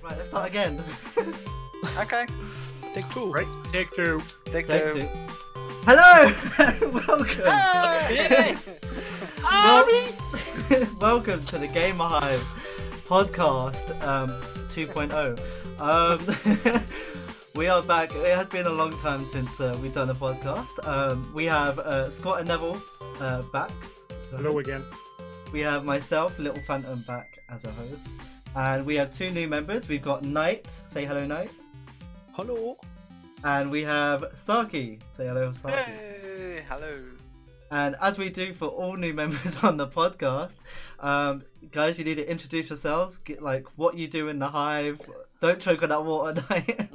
Right, let's start again. Okay. Take two. Right? Take two. Take two. Hello! Welcome! Hey! Welcome to the Gamer Hive Podcast 2.0. We are back. It has been a long time since we've done a podcast. We have SkwatinNevil back. Hello again. We have myself, Little Phantom, back as a host. And we have two new members. We've got Knight. Say hello, Knight. Hello. And we have Tsarkyyy. Say hello, Tsarkyyy. Hey, hello. And as we do for all new members on the podcast, guys, you need to introduce yourselves. Get, like, what you do in the hive. Don't choke on that water, Knight.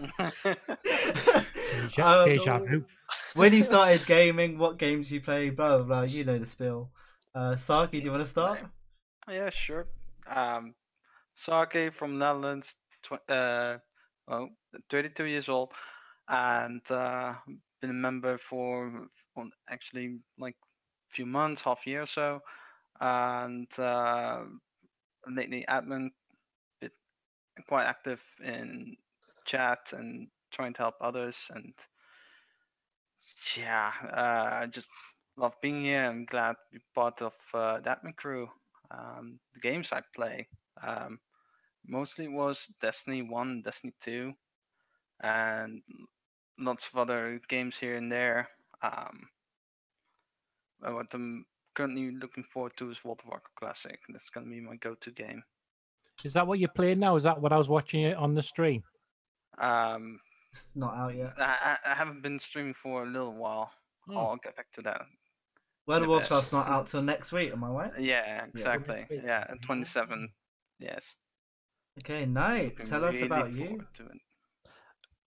When you started gaming, what games you play, blah, blah, blah. You know the spiel. Tsarkyyy, do you want to start? Yeah, sure. Tsarkyyy from Netherlands, 32 years old, and been a member for actually like a few months, half a year or so, and lately admin, been quite active in chat and trying to help others, and yeah, I just love being here. I'm glad to be part of the admin crew. The games I play. Mostly was Destiny 1, Destiny 2, and lots of other games here and there. What I'm currently looking forward to is World of Warcraft Classic. That's going to be my go-to game. Is that what you're playing now? Is that what I was watching it on the stream? It's not out yet. I haven't been streaming for a little while. Oh. I'll get back to that. World of Warcraft's not out till next week, am I right? Yeah, exactly. Yeah, 27. Yes. Okay, Knight, tell us about you.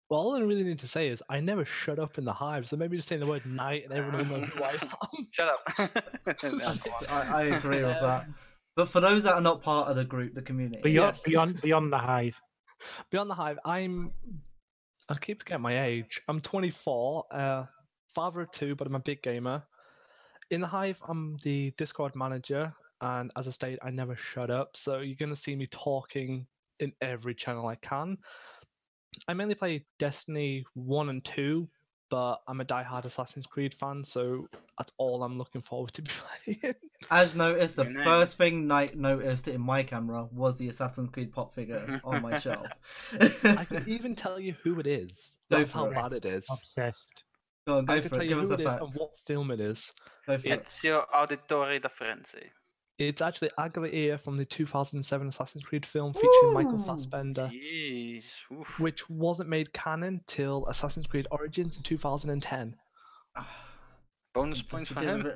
Well, all I really need to say is I never shut up in the hive, so maybe just saying the word Knight and everyone will know who I am. Shut up. I agree with that. But for those that are not part of the group, the community. Beyond the hive. Beyond the hive, I keep forgetting my age. I'm 24, father of two, but I'm a big gamer. In the hive, I'm the Discord manager, and as I stated, I never shut up. So you're going to see me talking in every channel I can. I mainly play Destiny 1 and 2, but I'm a diehard Assassin's Creed fan, so that's all I'm looking forward to playing. As noticed, the first thing Knight noticed in my camera was the Assassin's Creed pop figure on my shelf. I can even tell you who it is. That's how bad it is. Obsessed. Go on, go for it. Give us a fact. And what film it is. It's your auditory reference. It's actually Aglaia from the 2007 Assassin's Creed film featuring Michael Fassbender, which wasn't made canon till Assassin's Creed Origins in 2010. Bonus points for him.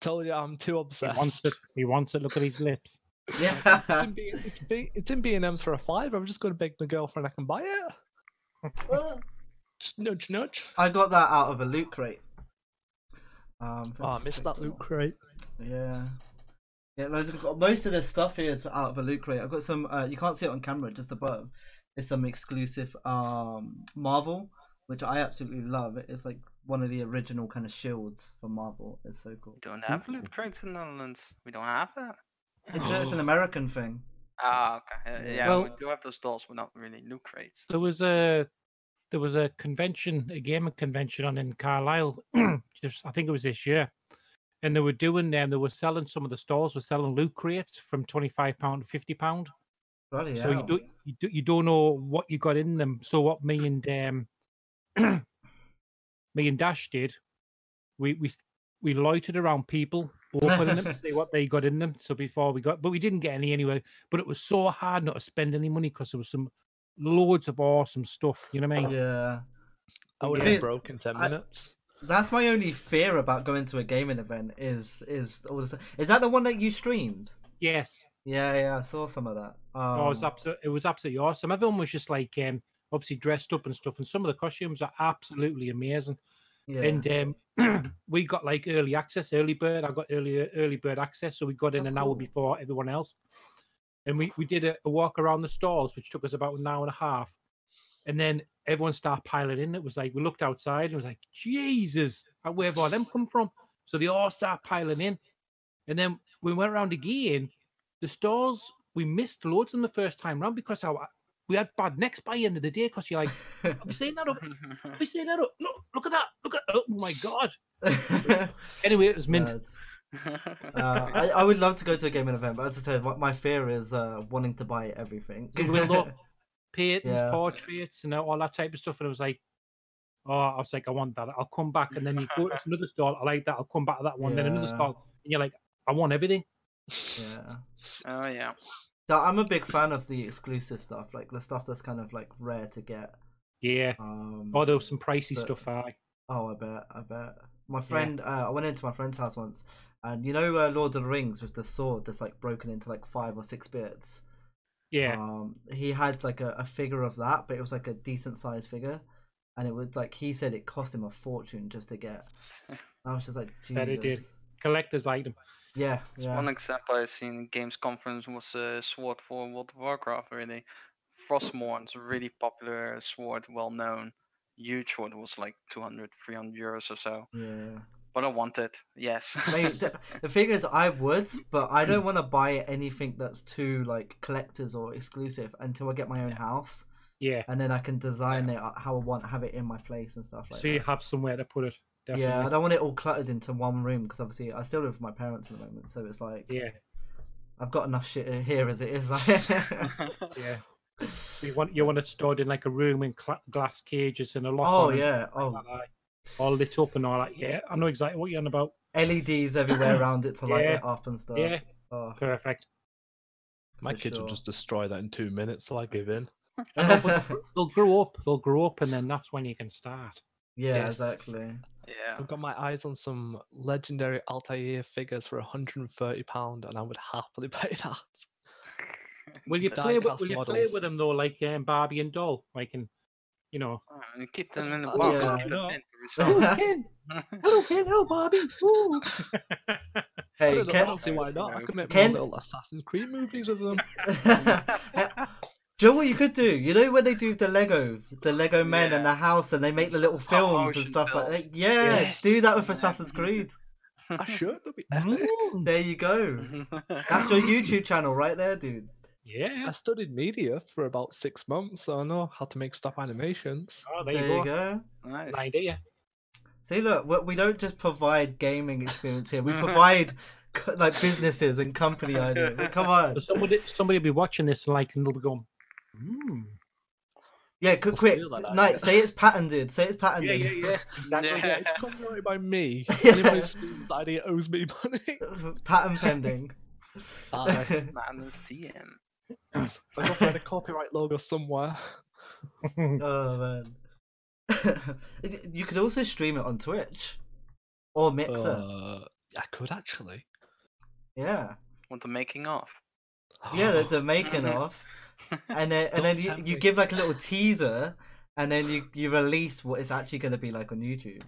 Told you, I'm too obsessed. He wants to look at his lips. Yeah, it's in B&M's for a £5. I'm just going to beg my girlfriend I can buy it. Just nudge, nudge. I got that out of a loot crate. I missed that loot crate. Yeah. Yeah, most of the stuff here is out of a loot crate. I've got some, you can't see it on camera, just above. It's some exclusive Marvel, which I absolutely love. It's like one of the original kind of shields for Marvel. It's so cool. We don't have loot crates in the Netherlands. We don't have that. It's an American thing. Ah, okay. Yeah, well, we do have those dolls, but not really loot crates. There was a convention, a gaming convention on in Carlisle, just I think it was this year, and they were doing them. They were selling some of the stores were selling loot crates from £25 to £50. Bloody hell. You don't know what you got in them. So what me and me and Dash did, we loitered around people opening them to see what they got in them. So before we got, but we didn't get any anyway. But it was so hard not to spend any money because there was some. Loads of awesome stuff, you know what I mean? Yeah. I would have been broke in 10 minutes. That's my only fear about going to a gaming event is that the one that you streamed? Yes. Yeah, I saw some of that. Oh, it was absolutely awesome. Everyone was just like obviously dressed up and stuff, and some of the costumes are absolutely amazing. Yeah. And we got like early access, early bird. I got early bird access, so we got in an hour before everyone else. And we did a walk around the stalls, which took us about an hour and a half. And then everyone started piling in. It was like, we looked outside and it was like, Jesus, where have all them come from? So they all started piling in. And then we went around again. The stores, we missed loads in the first time round because we had bad necks by the end of the day because you're like, I'll be saying that up. No, look at that. Look at, oh my God. Anyway, it was mint. I would love to go to a gaming event, but I have to tell you, my fear is wanting to buy everything. Patents, portraits, and all that type of stuff. And I was like, oh, I was like, I want that. I'll come back. And then you go to another store. I like that. I'll come back to that one. Then another store. And you're like, I want everything. Yeah. Oh, yeah. So I'm a big fan of the exclusive stuff, like the stuff that's kind of like rare to get. Yeah. Although some pricey stuff. Oh, I bet. My friend, I went into my friend's house once. And you know Lord of the Rings with the sword that's like broken into like 5 or 6 bits? Yeah. He had like a figure of that, but it was like a decent sized figure. And it was like, he said it cost him a fortune just to get. I was just like, Jesus. It did. Collector's item. Yeah. One example I seen in games conference was a sword for World of Warcraft, really. Frostmourne's really popular sword, well known. Huge sword was like 200, 300 euros or so. Yeah. But I want it, yes. The thing is, I would, but I don't want to buy anything that's too like collectors or exclusive until I get my own house. Yeah. And then I can design it how I want, have it in my place and stuff like that. So you have somewhere to put it. Definitely. Yeah, I don't want it all cluttered into one room because obviously I still live with my parents at the moment, so it's like, yeah, I've got enough shit here as it is. Yeah. So you want it stored in like a room in glass cages and a locker. Oh yeah. Oh. All lit up and all that. Yeah, I know exactly what you're on about. LEDs everywhere around it to light it up and stuff. Yeah, perfect. My kids will just destroy that in 2 minutes, so I give in. They'll grow up, and then that's when you can start. Yeah, exactly. Yeah, I've got my eyes on some legendary Altair figures for £130, and I would happily pay that. Will you play with them though, like Barbie and doll, like in? You know, keep them in the box. Hello, Ken. Hello, Bobby. Ooh. Hey, Ken. I don't see why not. I could make little Assassin's Creed movies with them. Do you know what you could do? You know when they do the Lego men and the house, and they make the little films and stuff like that. Yeah, do that with Assassin's Creed. I should. That'd be epic. There you go. That's your YouTube channel right there, dude. Yeah, I studied media for about 6 months, so I know how to make stuff animations. Oh, there you go. Nice idea. See, look, we don't just provide gaming experience here. We provide like businesses and company ideas. Like, come on. Somebody will be watching this and they'll be going, Yeah, quick. Night, say it's patented. Yeah. Exactly. Yeah. It's copyrighted by me. Anybody whose idea owes me money. Patent pending. TM. I've got to find a copyright logo somewhere. Oh man! You could also stream it on Twitch or Mixer. I could actually. Yeah. What the making of? Yeah, the making of, and then you give like a little teaser, and then you release what it's actually going to be like on YouTube.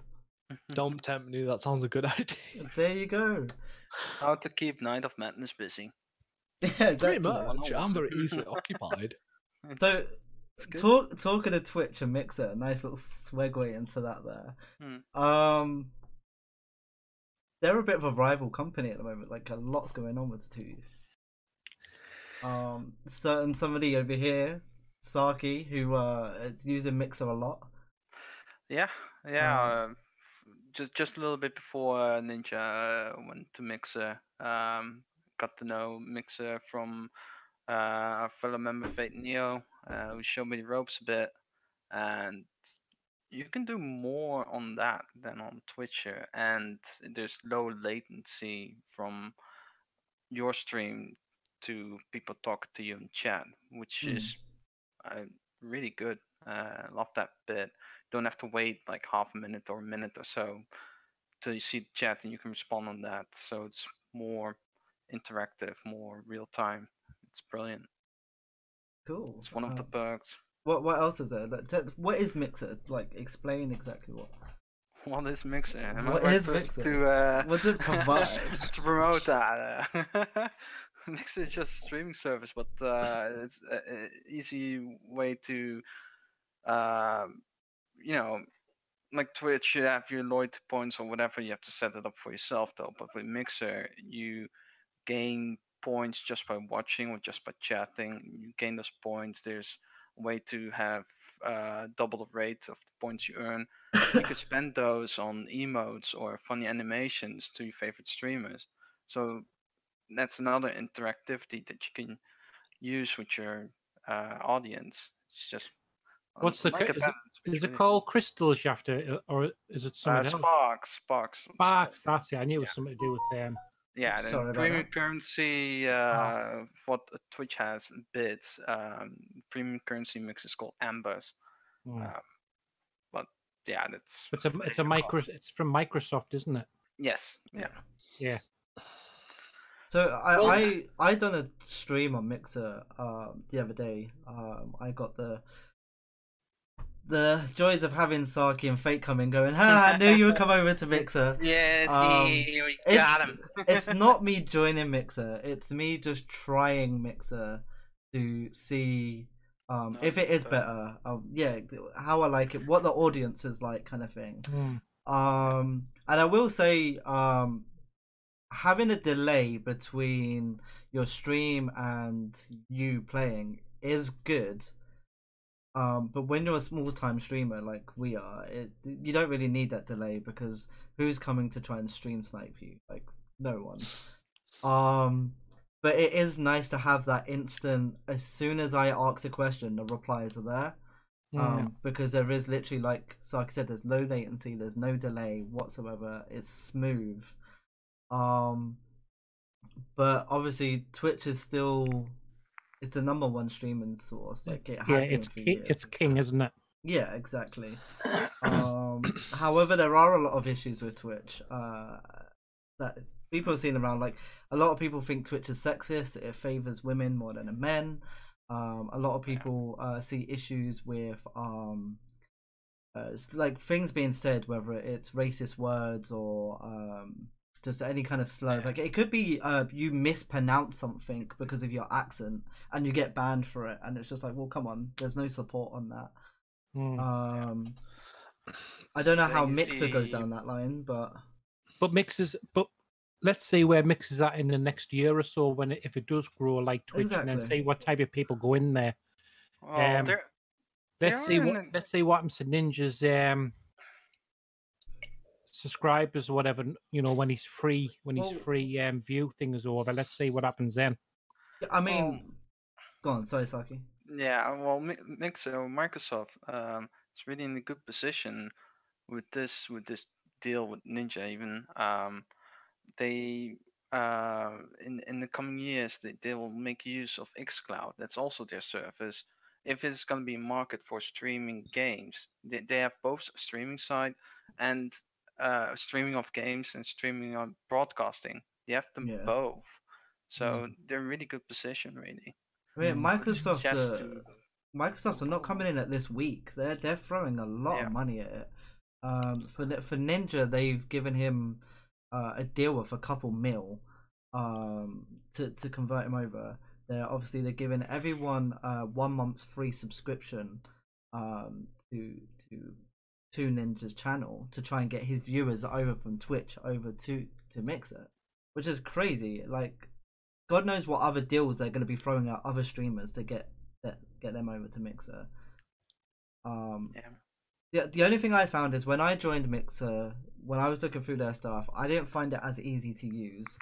Don't tempt me. That sounds a good idea. There you go. How to keep Night of Madness busy. Yeah, exactly. Pretty much. I'm very easily occupied. So, talking of Twitch and Mixer, nice little segue into that there. They're a bit of a rival company at the moment. Like, a lot's going on with the two. And somebody over here, Tsarkyyy, who is using Mixer a lot. Yeah. Just a little bit before Ninja went to Mixer, got to know Mixer from our fellow member Fate Neo, who showed me the ropes a bit, and you can do more on that than on Twitcher, and there's low latency from your stream to people talking to you in chat, which is really good. Love that bit. Don't have to wait like half a minute or so till you see the chat and you can respond on that. So it's more interactive, more real time. It's brilliant. Cool. It's one of the perks. What else is there? What is Mixer? Like, explain exactly what. What is Mixer? What is Mixer? What's it provide? To promote that. Mixer is just a streaming service, but it's an easy way to you know, like Twitch, you have your loyalty points or whatever. You have to set it up for yourself, though. But with Mixer, you gain points just by watching or just by chatting. You gain those points. There's a way to have double the rate of the points you earn. You could spend those on emotes or funny animations to your favorite streamers. So that's another interactivity that you can use with your audience. It's just... What's the is it called crystals you have to, or is it something else? Sparks. That's it. I knew it was something to do with them. Yeah, the premium currency. What Twitch has bids. Premium currency mix is called Ambers. But yeah, that's. It's a micro. It's from Microsoft, isn't it? Yes. Yeah. So I done a stream on Mixer the other day. I got the joys of having Tsarkyyy and Fate come in going, I knew you would come over to Mixer. Yes, we got him. It's not me joining Mixer. It's me just trying Mixer to see if it is better. How I like it, what the audience is like, kind of thing. And I will say, having a delay between your stream and you playing is good. But when you're a small-time streamer like we are, you don't really need that delay, because who's coming to try and stream snipe you? Like, no one. But it is nice to have that instant, as soon as I ask a question, the replies are there. Because there is literally, like I said, there's low latency, there's no delay whatsoever, it's smooth. But obviously, Twitch is still... It's the #1 streaming source. Like it has been it's king, isn't it? Yeah, exactly. However, there are a lot of issues with Twitch that people have seen around. Like a lot of people think Twitch is sexist. It favors women more than men. A lot of people see issues with like things being said, whether it's racist words or just any kind of slurs. Like it could be you mispronounce something because of your accent and you get banned for it, and it's just like, well, come on, there's no support on that. I don't know how Mixer goes down that line, but let's see where Mixer's at in the next year or so, when if it does grow like Twitch, and then see what type of people go in there. Let's see what happens to Ninja's subscribers or whatever, you know, when he's free, view thing is over. Let's see what happens then. I mean, go on, sorry, Tsarkyyy. Yeah, well, Mixer, Microsoft, it's really in a good position with this deal with Ninja. Even they in the coming years they will make use of xCloud. That's also their service. If it's going to be a market for streaming games, they have both streaming side and streaming of games and streaming on broadcasting. You have them both, so they're in really good position, really. Microsoft are not coming in at this week. They're throwing a lot of money at it. For Ninja, they've given him a deal of a couple mil to convert him over. They're giving everyone 1 month's free subscription to Ninja's channel to try and get his viewers over from Twitch over to Mixer, which is crazy. Like, God knows what other deals they're going to be throwing at other streamers to get them over to Mixer. The only thing I found is when I joined Mixer, when I was looking through their stuff, I didn't find it as easy to use.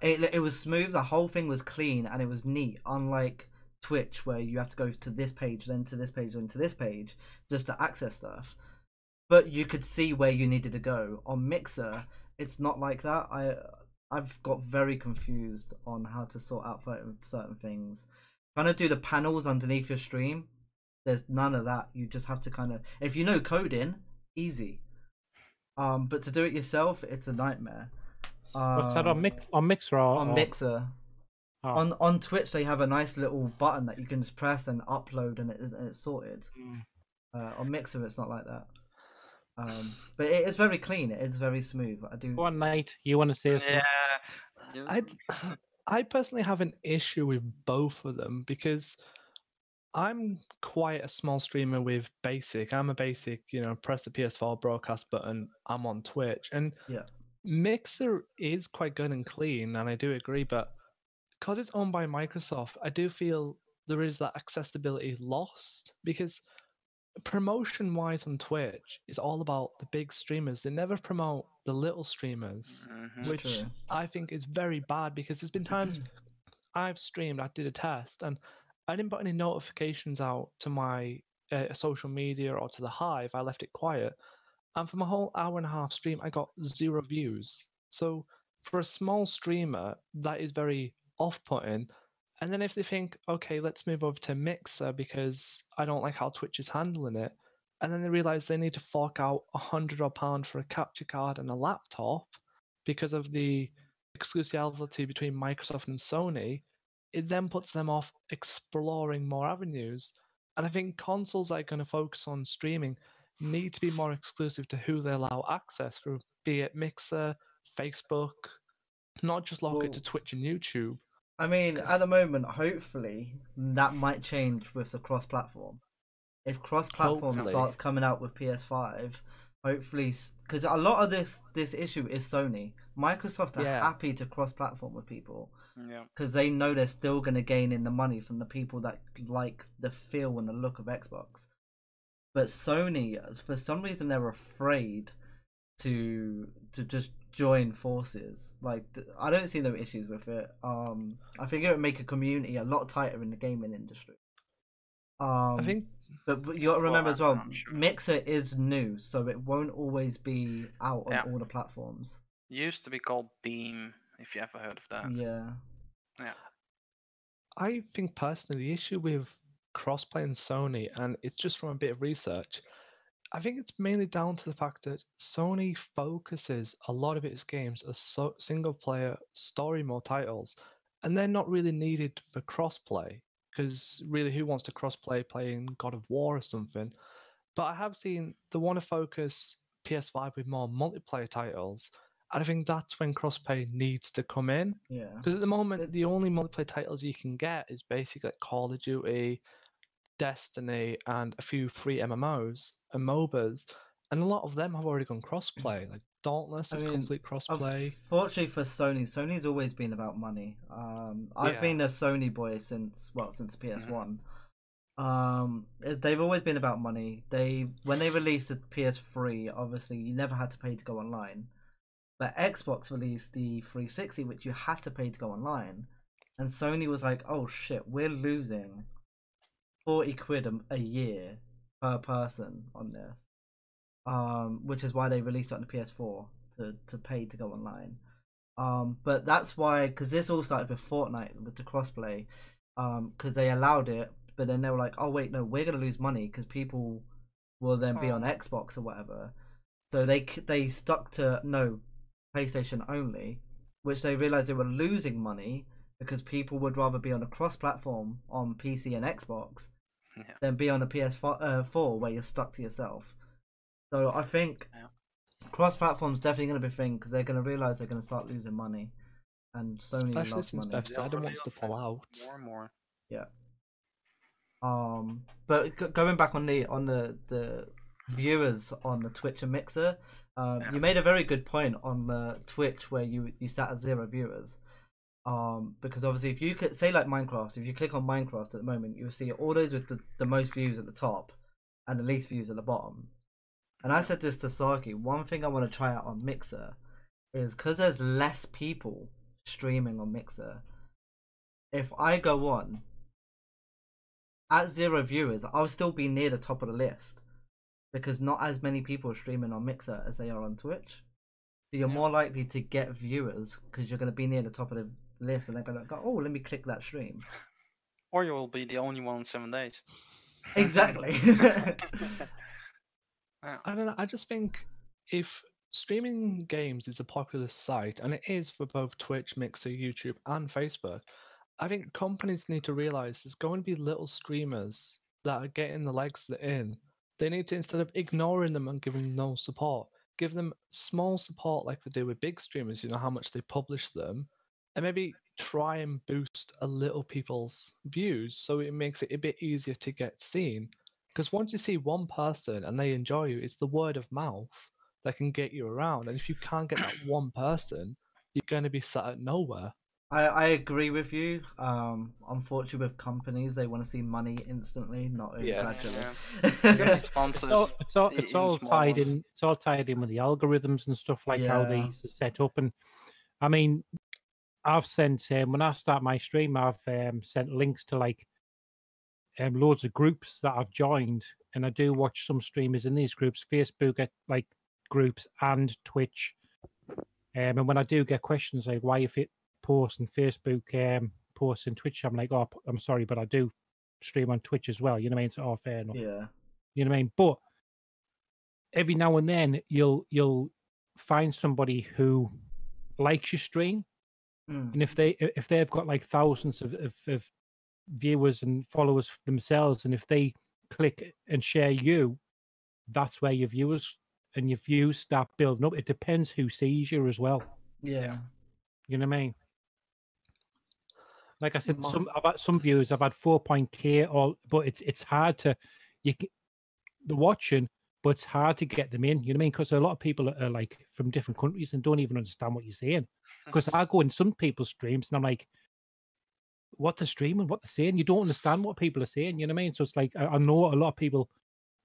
It was smooth. The whole thing was clean and it was neat, unlike Twitch, where you have to go to this page, then to this page, then to this page just to access stuff. But you could see where you needed to go. On Mixer, it's not like that. I've got very confused on how to sort out certain things. Kind of do the panels underneath your stream. There's none of that. You just have to kind of, if you know coding, easy. But to do it yourself, it's a nightmare. What's that on Mixer? On Mixer. On Twitch, they have a nice little button that you can just press and upload, and it's sorted. On Mixer, it's not like that. But it is very clean. It's very smooth. I do. One night, you want to see us? Yeah. I personally have an issue with both of them, because I'm quite a small streamer with basic. I'm a basic, you know, press the PS4 broadcast button. I'm on Twitch. And yeah. Mixer is quite good and clean, and I do agree. But because it's owned by Microsoft, I do feel there is that accessibility lost, because promotion-wise on Twitch, it's all about the big streamers. They never promote the little streamers, which true. I think is very bad, because there's been times I've streamed, I did a test, and I didn't put any notifications out to my social media or to the Hive. I left it quiet. And for my whole hour and a half stream, I got 0 views. So for a small streamer, that is very off-putting. And then if they think, okay, let's move over to Mixer because I don't like how Twitch is handling it, and then they realize they need to fork out £100 for a capture card and a laptop because of the exclusivity between Microsoft and Sony, it then puts them off exploring more avenues. And I think consoles that are going to focus on streaming need to be more exclusive to who they allow access through, be it Mixer, Facebook, not just log it to Twitch and YouTube. I mean, at the moment, hopefully, that might change with the cross-platform. If cross-platform starts coming out with PS5, hopefully, because a lot of this issue is Sony. Microsoft are happy to cross-platform with people. Because they know they're still going to gain in the money from the people that like the feel and the look of Xbox. But Sony, for some reason, they're afraid to just join forces. Like, I don't see no issues with it. I think it would make a community a lot tighter in the gaming industry. I think, but you got to remember as well, sure. Mixer is new, so it won't always be out on all the platforms. It used to be called Beam. If you ever heard of that. Yeah. I think personally the issue with crossplay and Sony, and it's just from a bit of research, I think it's mainly down to the fact that Sony focuses a lot of its games as single player story mode titles, and they're not really needed for crossplay, because really who wants to crossplay playing God of War or something? But I have seen they want to focus PS5 with more multiplayer titles. I think that's when crossplay needs to come in. Yeah. Because at the moment, the only multiplayer titles you can get is basically like Call of Duty, Destiny, and a few free MMOs and MOBAs. And a lot of them have already gone crossplay. Like Dauntless is complete crossplay. Fortunately for Sony, Sony's always been about money. I've been a Sony boy since PS1. They've always been about money. When they released the PS3, obviously you never had to pay to go online. But Xbox released the 360, which you had to pay to go online. And Sony was like, oh shit, we're losing 40 quid a year per person on this. Which is why they released it on the PS4 to pay to go online. But that's why, because this all started with Fortnite, with the crossplay, because they allowed it, but then they were like, oh wait, no, we're going to lose money because people will then be on Xbox or whatever. So they stuck to, no, PlayStation only, which they realized they were losing money because people would rather be on a cross-platform on PC and Xbox than be on a PS4 where you're stuck to yourself. So I think cross-platform's definitely going to be a thing, because they're going to realize they're going to start losing money, and Sony loves money. Especially wants to pull out more and more. Yeah. But going back on the viewers on the Twitch and Mixer. You made a very good point on the Twitch where you sat at 0 viewers, because obviously if you could say like Minecraft, if you click on Minecraft at the moment, you'll see all those with the most views at the top and the least views at the bottom. And I said this to Tsarkyyy, one thing I want to try out on Mixer is, because there's less people streaming on Mixer, if I go on at 0 viewers, I'll still be near the top of the list, because not as many people are streaming on Mixer as they are on Twitch. So you're more likely to get viewers because you're going to be near the top of the list, and they're going to go, oh, let me click that stream. Or you will be the only one in 7 days. Exactly. I don't know. I just think if streaming games is a popular site, and it is for both Twitch, Mixer, YouTube, and Facebook, I think companies need to realize there's going to be little streamers that are getting the legs that in. They need to, instead of ignoring them and giving them no support, give them small support like they do with big streamers, you know, how much they publish them, and maybe try and boost a little people's views so it makes it a bit easier to get seen. Because once you see one person and they enjoy you, it's the word of mouth that can get you around. And if you can't get that one person, you're going to be sat at nowhere. I agree with you. Unfortunately, with companies, they want to see money instantly, not gradually. Yeah. It's all tied in with the algorithms and stuff, like how these are set up. And I mean, I've sent when I start my stream, I've sent links to like loads of groups that I've joined, and I do watch some streamers in these groups, Facebook like groups and Twitch. And when I do get questions like, why if it posts in Facebook, posts in Twitch, I'm like, oh, I'm sorry, but I do stream on Twitch as well. You know what I mean? So, oh, fair enough. Yeah. You know what I mean? But every now and then, you'll find somebody who likes your stream, and if they've got like thousands of viewers and followers themselves, and if they click and share you, that's where your viewers and your views start building up. It depends who sees you as well. Yeah. You know what I mean? Like I said, I've had some viewers. I've had 4.k, but it's hard to they're watching, but it's hard to get them in. You know what I mean? Because a lot of people are like from different countries and don't even understand what you're saying. Because I go in some people's streams and I'm like, what they're streaming, what they're saying, you don't understand what people are saying. You know what I mean? So it's like I know a lot of people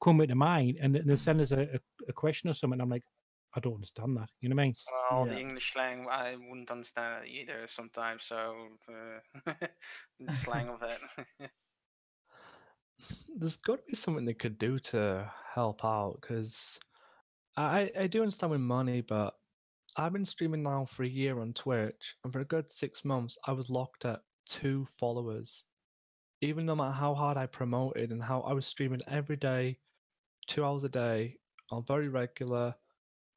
come into mine and they'll send us a question or something. And I'm like, I don't understand that. You know what I mean? Well, the English slang, I wouldn't understand it either sometimes. So the slang of it. There's got to be something they could do to help out, because I do understand with money, but I've been streaming now for a year on Twitch, and for a good 6 months, I was locked at 2 followers. Even no matter how hard I promoted and how I was streaming every day, 2 hours a day, I'm very regular.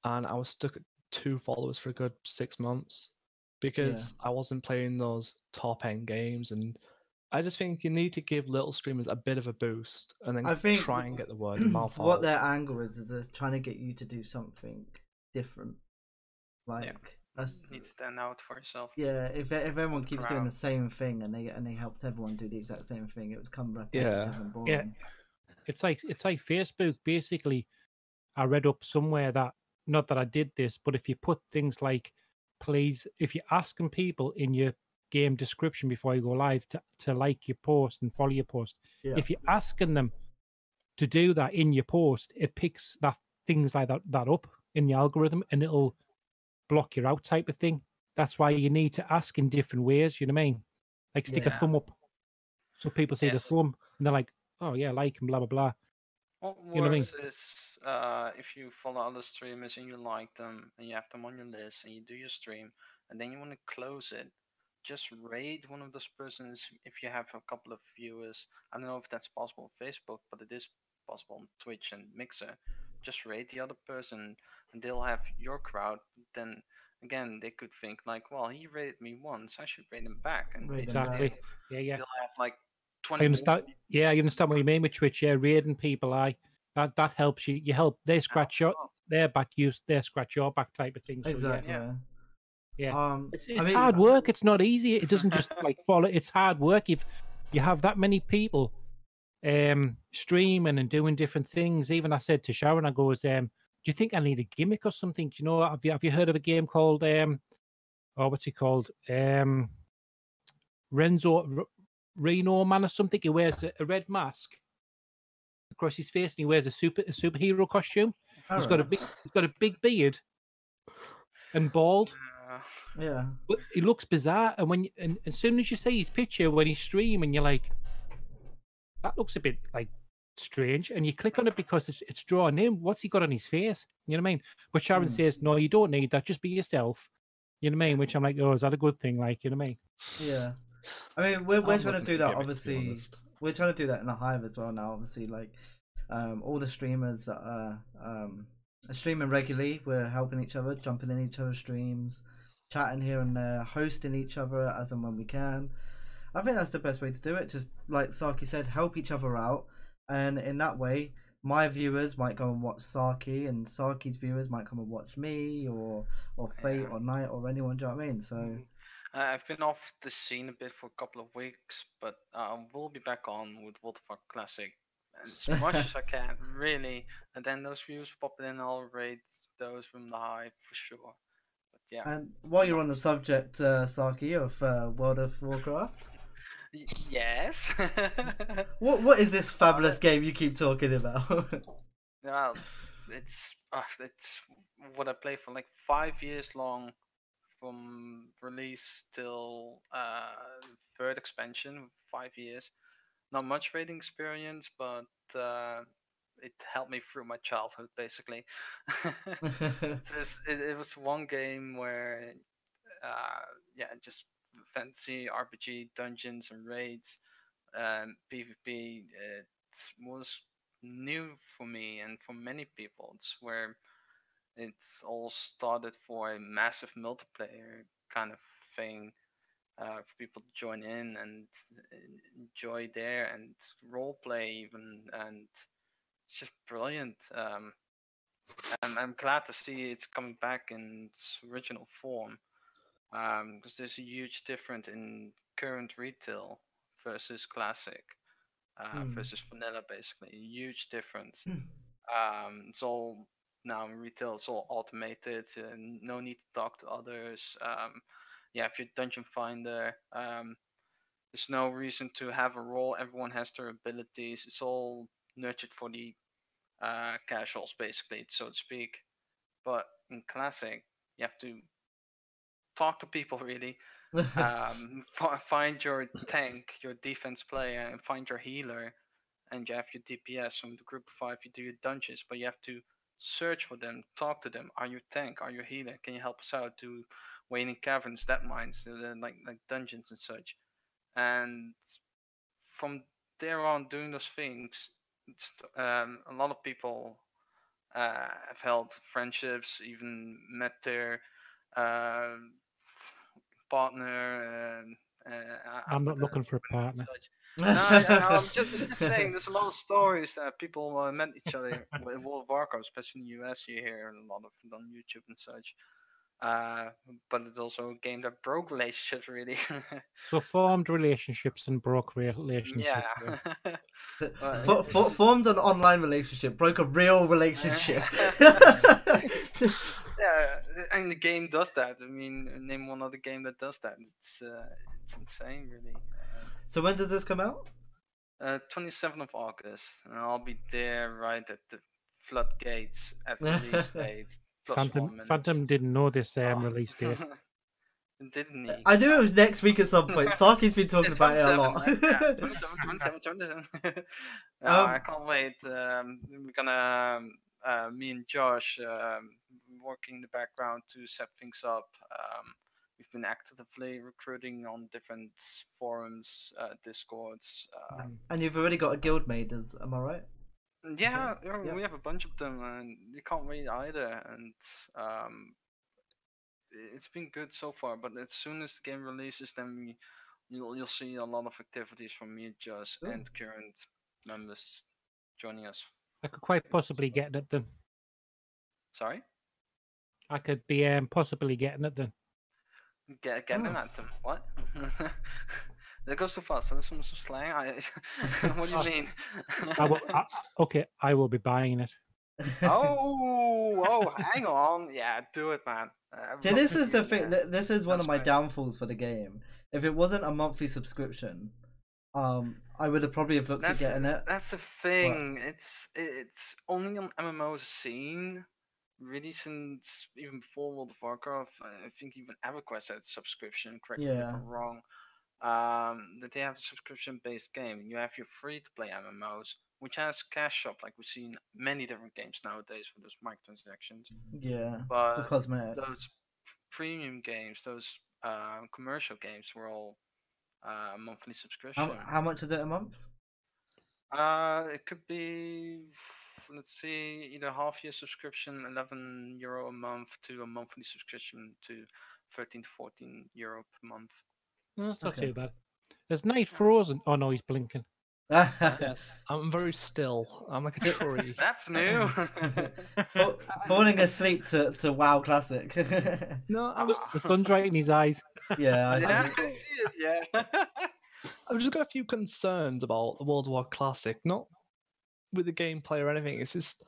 And I was stuck at 2 followers for a good 6 months because I wasn't playing those top-end games. And I just think you need to give little streamers a bit of a boost and then try and get the word of mouth out. What their angle is they're trying to get you to do something different. Like, you need to stand out for yourself. Yeah, if everyone keeps doing the same thing and they helped everyone do the exact same thing, it would become repetitive and boring. Yeah. It's like Facebook. Basically, I read up somewhere that, not that I did this, but if you put things like, please, if you're asking people in your game description before you go live to like your post and follow your post, if you're asking them to do that in your post, it picks that things like that up in the algorithm and it'll block you out, type of thing. That's why you need to ask in different ways, you know what I mean? Like stick a thumb up so people see the thumb and they're like, oh yeah, like and blah, blah, blah. What works is if you follow other streamers and you like them and you have them on your list and you do your stream and then you want to close it, just raid one of those persons if you have a couple of viewers. I don't know if that's possible on Facebook, but it is possible on Twitch and Mixer. Just raid the other person and they'll have your crowd. Then again, they could think like, well, he raided me once, I should raid him back. And exactly. Yeah. They'll have like, I understand what you mean with Twitch. Yeah, raiding people, that helps you. You help they scratch their back, they scratch your back, type of thing. So, exactly. Yeah. It's hard work. It's not easy. It doesn't just like follow. It's hard work if you have that many people streaming and doing different things. Even I said to Sharon, I goes, do you think I need a gimmick or something? Do you know, have you heard of a game called what's it called? Reno Man or something. He wears a red mask across his face, and he wears a superhero costume. All he's right. He's got a big beard and bald. Yeah, but he looks bizarre. And when and as soon as you see his picture when he's streaming, you're like, that looks a bit like strange. And you click on it because it's drawn in. What's he got on his face? You know what I mean? But Sharon says, no, you don't need that. Just be yourself. You know what I mean? Which I'm like, oh, is that a good thing? Like, you know what I mean? Yeah. I mean, we're trying to do that, obviously. We're trying to do that in the Hive as well now, obviously. Like, all the streamers that are streaming regularly, we're helping each other, jumping in each other's streams, chatting here and there, hosting each other as and when we can. I think that's the best way to do it. Just like Tsarkyyy said, help each other out. And in that way, my viewers might go and watch Tsarkyyy, and Tsarkyy's viewers might come and watch me, or Fate, or Knight, or anyone, do you know what I mean? So... I've been off the scene a bit for a couple of weeks, but I will be back on with World of Warcraft Classic as much as I can, really. And then those views popping in, I'll raid those from the Hive for sure. But yeah. And while you're on the subject, Tsarkyyy, of World of Warcraft. Yes. What is this fabulous game you keep talking about? Well, it's what I played for like 5 years long, from release till third expansion. 5 years. Not much raiding experience, but it helped me through my childhood, basically. It was one game where, just fancy RPG, dungeons and raids, PvP. It was new for me and for many people. It's where it all started for a massive multiplayer kind of thing, for people to join in and enjoy there and role play even, and it's just brilliant. I'm glad to see it's coming back in its original form, because there's a huge difference in current retail versus classic, versus vanilla, basically. A huge difference. It's all now in retail, it's all automated, no need to talk to others. If you're dungeon finder, there's no reason to have a role. Everyone has their abilities. It's all nurtured for the casuals, basically, so to speak. But in classic, you have to talk to people, really. Find your tank, your defense player, and find your healer, and you have your DPS from the group of five. You do your dungeons, but you have to search for them, talk to them. Are you tank? Are you healer? Can you help us out? Do wading caverns, that mines, like dungeons and such. And from there on, doing those things, a lot of people have held friendships, even met their partner. I'm not looking for a partner. I'm just saying, there's a lot of stories that people met each other in World of Warcraft, especially in the US. You hear a lot of it on YouTube and such. But it's also a game that broke relationships, really. So formed relationships and broke relationships. Yeah. Formed an online relationship, broke a real relationship. Yeah, and the game does that. I mean, name one other game that does that. It's insane, really. So when does this come out? 27th of August, and I'll be there right at the floodgates at the release date. Phantom didn't know this release date. Didn't he? I knew it was next week at some point. Sarki's been talking about it a lot. I can't wait. We're gonna, me and Josh, working in the background to set things up. We've been actively recruiting on different forums, Discords. And you've already got a guild made, am I right? Yeah, so, yeah, we have a bunch of them, and you can't wait either. And it's been good so far. But as soon as the game releases, then you'll see a lot of activities from me, Josh, and current members joining us. I could quite possibly get at them. Sorry? I could be possibly getting at them. Getting at them? What? That goes too fast. That's some slang. What do you mean? I will be buying it. Oh, hang on. Yeah, do it, man. See, this is the thing. This is one of my downfalls for the game. If it wasn't a monthly subscription, I would have probably looked at getting it. That's the thing. But it's only on MMO scene, really, since even before World of Warcraft. I think even EverQuest had a subscription. Correct me if I'm wrong. That they have a subscription-based game. You have your free-to-play MMOs, which has cash shop, like we see in many different games nowadays for those microtransactions. Yeah, but those premium games, those commercial games, were all monthly subscription. How much is it a month? It could be, let's see, either half-year subscription, €11 a month, to a monthly subscription to €13 to €14 per month. No, that's not too bad. Is Knight frozen? Oh no, he's blinking. Yes, I'm very still. I'm like a tree. That's new. Falling asleep to WoW Classic. No, the sun's right in his eyes. Yeah, I see it. I've just got a few concerns about the World of War Classic, not with the gameplay or anything. It's just,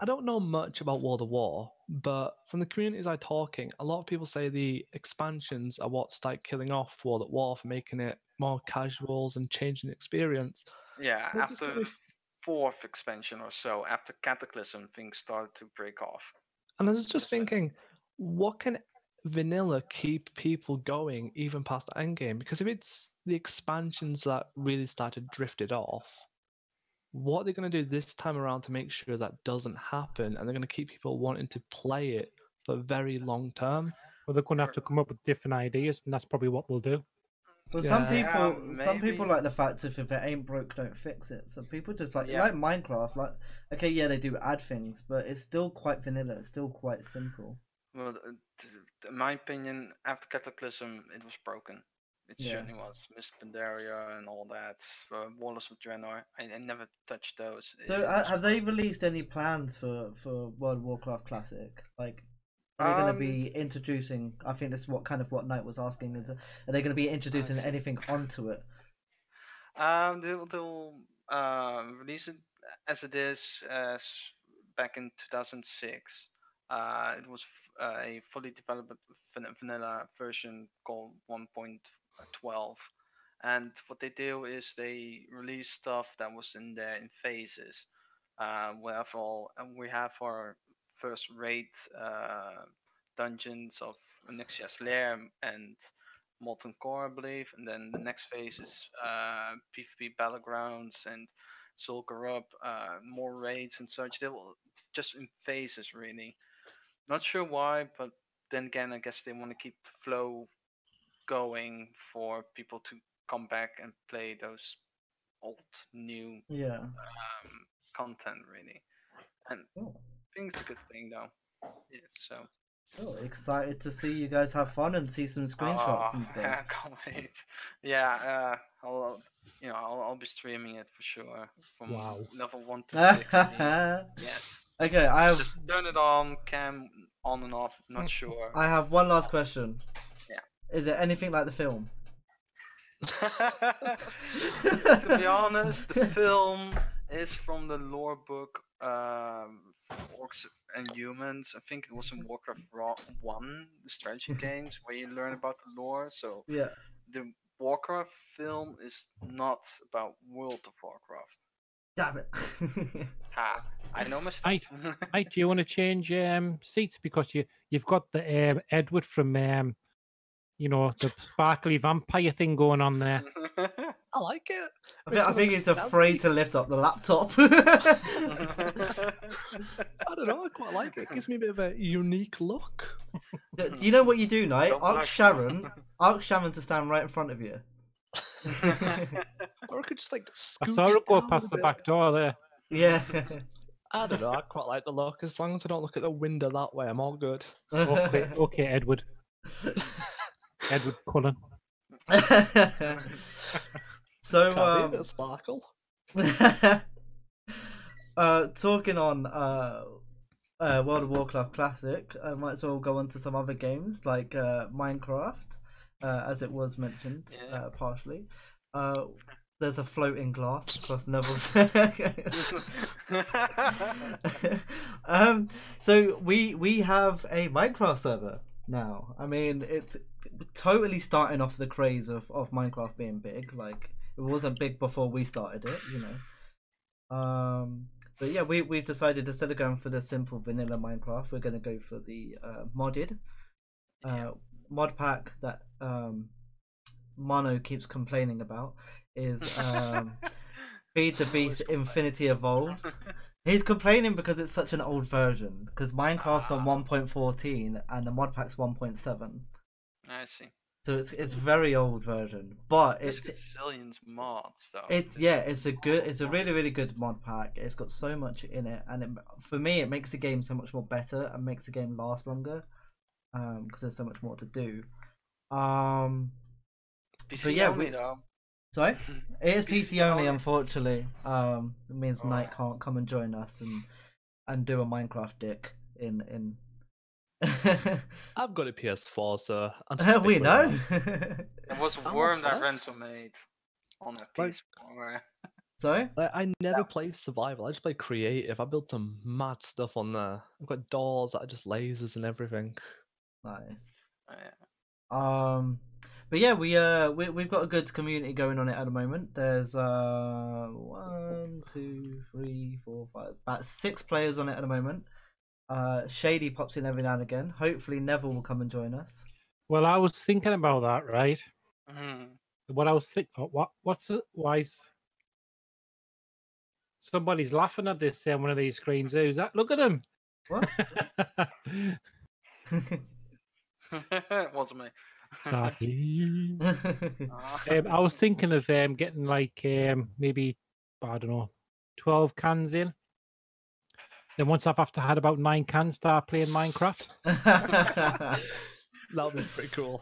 I don't know much about World of War, but from the communities I'm talking, a lot of people say the expansions are what start killing off World at War for making it more casuals and changing the experience. Yeah, after the fourth expansion or so, after Cataclysm, things started to break off. And I was just thinking, what can vanilla keep people going even past the end game? Because if it's the expansions that really started drifted off, what are they going to do this time around to make sure that doesn't happen? And they're going to keep people wanting to play it for very long term. Well, they're going to have to come up with different ideas, and that's probably what we'll do. Well, yeah. some people like the fact if it ain't broke, don't fix it. So people just like Minecraft. Like, okay, yeah, they do add things, but it's still quite vanilla. It's still quite simple. Well, in my opinion, after Cataclysm, it was broken. It certainly was. Miss Pandaria and all that. Wallace of Draenor. I never touched those. So, have they released any plans for World of Warcraft Classic? Like, are they going to be introducing? I think this is what Knight was asking. Are they going to be introducing anything onto it? They'll release it as it is, as back in 2006. It was a fully developed vanilla version called 1.12, and what they do is they release stuff that was in there in phases. We have our first raid dungeons of Onyxia's Lair and Molten Core, I believe, and then the next phase is PvP battlegrounds and Zul'Gurub, more raids and such. They were just in phases, really. Not sure why, but then again, I guess they want to keep the flow going for people to come back and play those old, new content, really. And I think it's a good thing, though. Yeah, so. Oh, excited to see you guys have fun and see some screenshots and stuff. Yeah, I can't wait. Yeah, I'll be streaming it for sure from level 1 to 6. Yes. Okay, I have. Just turn it on, cam on and off. Not sure. I have one last question. Yeah. Is it anything like the film? To be honest, the film is from the lore book, Orcs and Humans. I think it was in Warcraft 1, the strategy games, where you learn about the lore. So the Warcraft film is not about World of Warcraft. Damn it. I know my stuff. Hey, do you want to change seats? Because you've got the Edward from the sparkly vampire thing going on there. I like it. I think it's afraid to lift up the laptop. I don't know, I quite like it. It gives me a bit of a unique look. You know what you do, Knight? Ask Sharon to stand right in front of you. Or I could just like I saw her go past the back door there. Yeah. I don't know, I quite like the look. As long as I don't look at the window that way, I'm all good. Okay, Edward. Edward Cullen. So be a bit sparkle. Talking on World of Warcraft Classic, I might as well go on to some other games like Minecraft, as it was mentioned partially. There's a floating glass across Neville's. So we have a Minecraft server now. I mean, it's totally starting off the craze of Minecraft being big. Like, it wasn't big before we started it, you know. But yeah, we've decided instead of going for the simple vanilla Minecraft, we're going to go for the modded mod pack that Mono keeps complaining about is Feed the Beast Infinity Evolved. He's complaining because it's such an old version, because Minecraft's on 1.14 and the mod pack's 1.7. I see. So it's very old version, but it's zillions mods. So it's a really, really good mod pack. It's got so much in it, and for me, it makes the game so much more better and makes the game last longer, because there's so much more to do. It's PC only, though. Sorry, it is PC only, unfortunately. It means Knight can't come and join us and do a Minecraft dick in I've got a PS4, so I'm still we know. There was a worm that Renzo made on a PS4. Sorry? I never play survival, I just play creative. I built some mad stuff on there. I've got doors that are just lasers and everything. Nice. Oh, yeah. But yeah, we've got a good community going on it at the moment. There's 1, 2, 3, 4, 5, about 6 players on it at the moment. Shady pops in every now and again. Hopefully Neville will come and join us. Well, I was thinking about that, right? Mm. What I was thinking, what's the wise? Somebody's laughing at this on one of these screens. Who's that? Look at him. What? It wasn't me. I was thinking of getting like maybe, I don't know, 12 cans in. Then once I've had about 9 cans, start playing Minecraft. That would be pretty cool.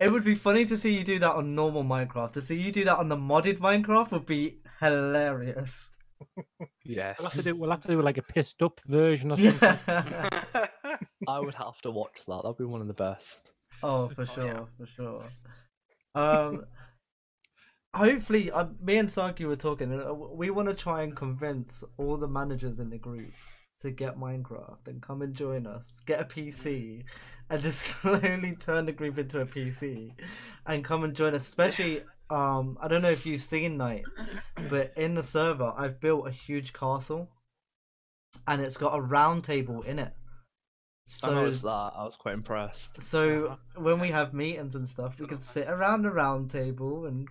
It would be funny to see you do that on normal Minecraft. To see you do that on the modded Minecraft would be hilarious. Yes. We'll have to do like a pissed up version or something. Yeah. I would have to watch that. That'd be one of the best. Oh, for sure, yeah. For sure. Hopefully, me and Tsarkyyy were talking. We want to try and convince all the managers in the group to get Minecraft and come and join us. Get a PC and just slowly turn the group into a PC and come and join us. Especially, I don't know if you've seen Night, but in the server, I've built a huge castle, and it's got a round table in it. So I noticed that. I was quite impressed. So when we have meetings and stuff, we can sit around the round table and,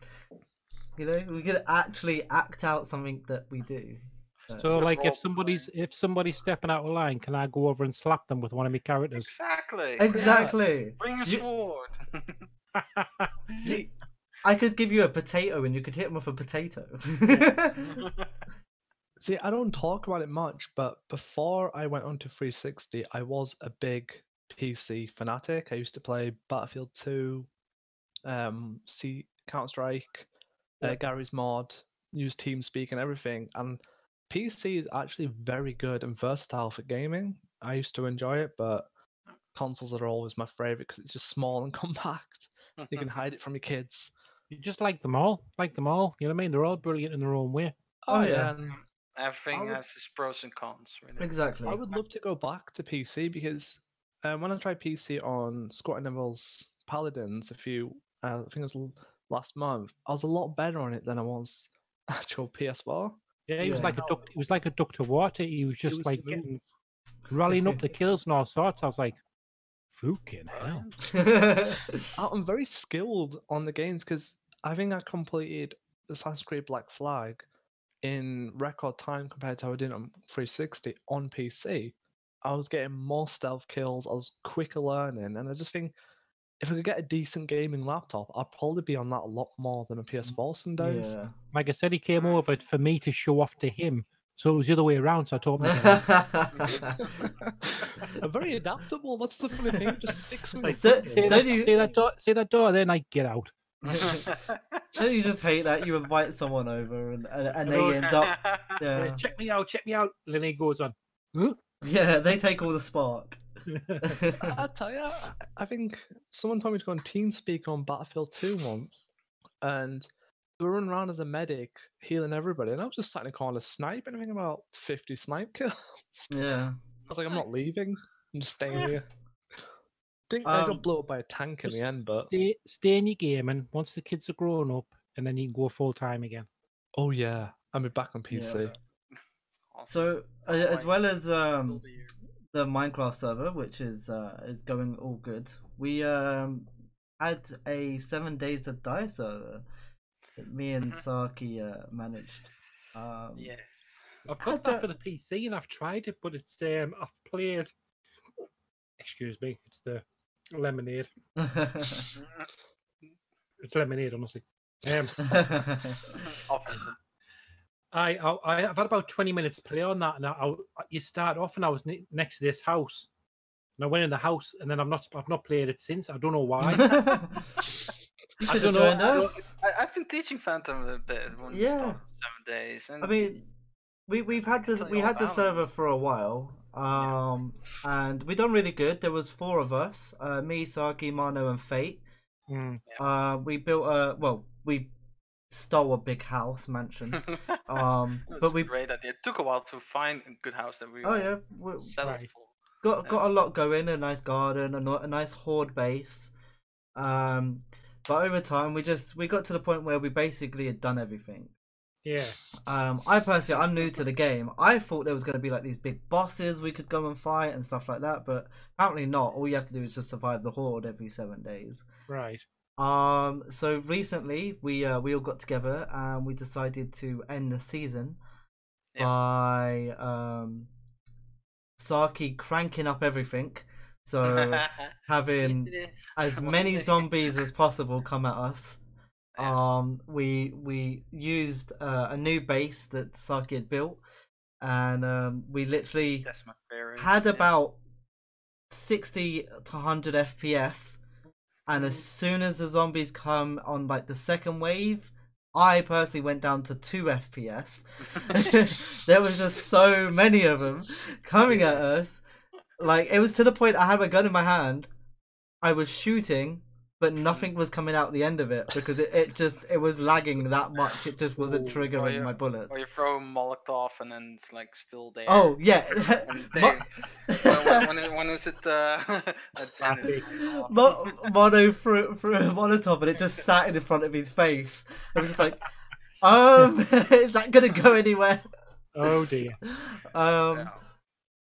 you know, we could actually act out something that we do. So like if somebody's stepping out of line, can I go over and slap them with one of my characters? Exactly. Exactly. Yeah. Bring a sword. I could give you a potato and you could hit them with a potato. See, I don't talk about it much, but before I went on to 360, I was a big PC fanatic. I used to play Battlefield 2, Counter-Strike, Gary's Mod, use TeamSpeak and everything. And PC is actually very good and versatile for gaming. I used to enjoy it, but consoles are always my favorite because it's just small and compact. You can hide it from your kids. You just like them all. Like them all. You know what I mean? They're all brilliant in their own way. Oh, yeah. Everything has its pros and cons. Really. Exactly. I would love to go back to PC because when I tried PC on SkwatinNevil's Paladins I think it was last month, I was a lot better on it than I was actual PS4. Yeah, it was like a duck. It was like a duck to water. He was just like rallying up the kills and all sorts. I was like, "Fucking hell!" I'm very skilled on the games because I think I completed Assassin's Creed Black Flag in record time compared to how I did on 360 on PC. I was getting more stealth kills, I was quicker learning, and I just think if I could get a decent gaming laptop, I'd probably be on that a lot more than a PS4 some days. Yeah. Like I said, he came over for me to show off to him, so it was the other way around, so I told him. I'm very adaptable, that's the funny thing, it just sticks with me. See that door, then I get out. Don't you just hate that you invite someone over and they end up check me out and then he goes on they take all the spark. I tell you, I think someone told me to go on TeamSpeak on Battlefield 2 once, and we were running around as a medic healing everybody, and I was just sat in a corner sniping, I think about 50 snipe kills. Yeah, I was like, I'm not leaving, I'm just staying here. I think I got blown up by a tank in the end, but... Stay in your gaming once the kids are grown up, and then you can go full-time again. Oh, yeah. I'll be back on PC. Yeah. So, as well as the Minecraft server, which is going all good, we had a 7 Days to Die server that me and Tsarkyyy managed. Yes. I've got that for the PC, and I've tried it, but it's I've played... Excuse me, it's the... lemonade. It's lemonade, honestly. I've had about 20 minutes play on that, and you start off, and I was next to this house, and I went in the house, and then I've not played it since. I don't know why. I don't know. I've been teaching Phantom a bit. Yeah. 7 days. And I mean, we've had the server for a while. And we done really good. There was four of us, me, Tsarkyyy, Mano, and Fate. We built a, well, we stole a big house mansion. But we great idea. It took a while to find a good house that we settled for. Got a lot going, a nice garden, a nice horde base. But over time, we got to the point where we basically had done everything. Yeah. I personally, I'm new to the game. I thought there was going to be like these big bosses we could go and fight and stuff like that, but apparently not. All you have to do is just survive the horde every 7 days. Right. So recently, we all got together and we decided to end the season by Tsarkyyy cranking up everything. So having as many zombies as possible come at us. We used a new base that Tsarkyyy had built, and we literally had about 60 to 100 FPS. And as soon as the zombies come on, like the second wave, I personally went down to 2 FPS. There was just so many of them coming at us. Like, it was to the point I had a gun in my hand, I was shooting, but nothing was coming out the end of it because it was lagging that much. It just wasn't triggering my bullets. Or you throw a Molotov and then it's like still there. Oh yeah. When is it? Mono threw a Molotov and it just sat in front of his face. I was just like, is that gonna go anywhere? Oh dear. Yeah.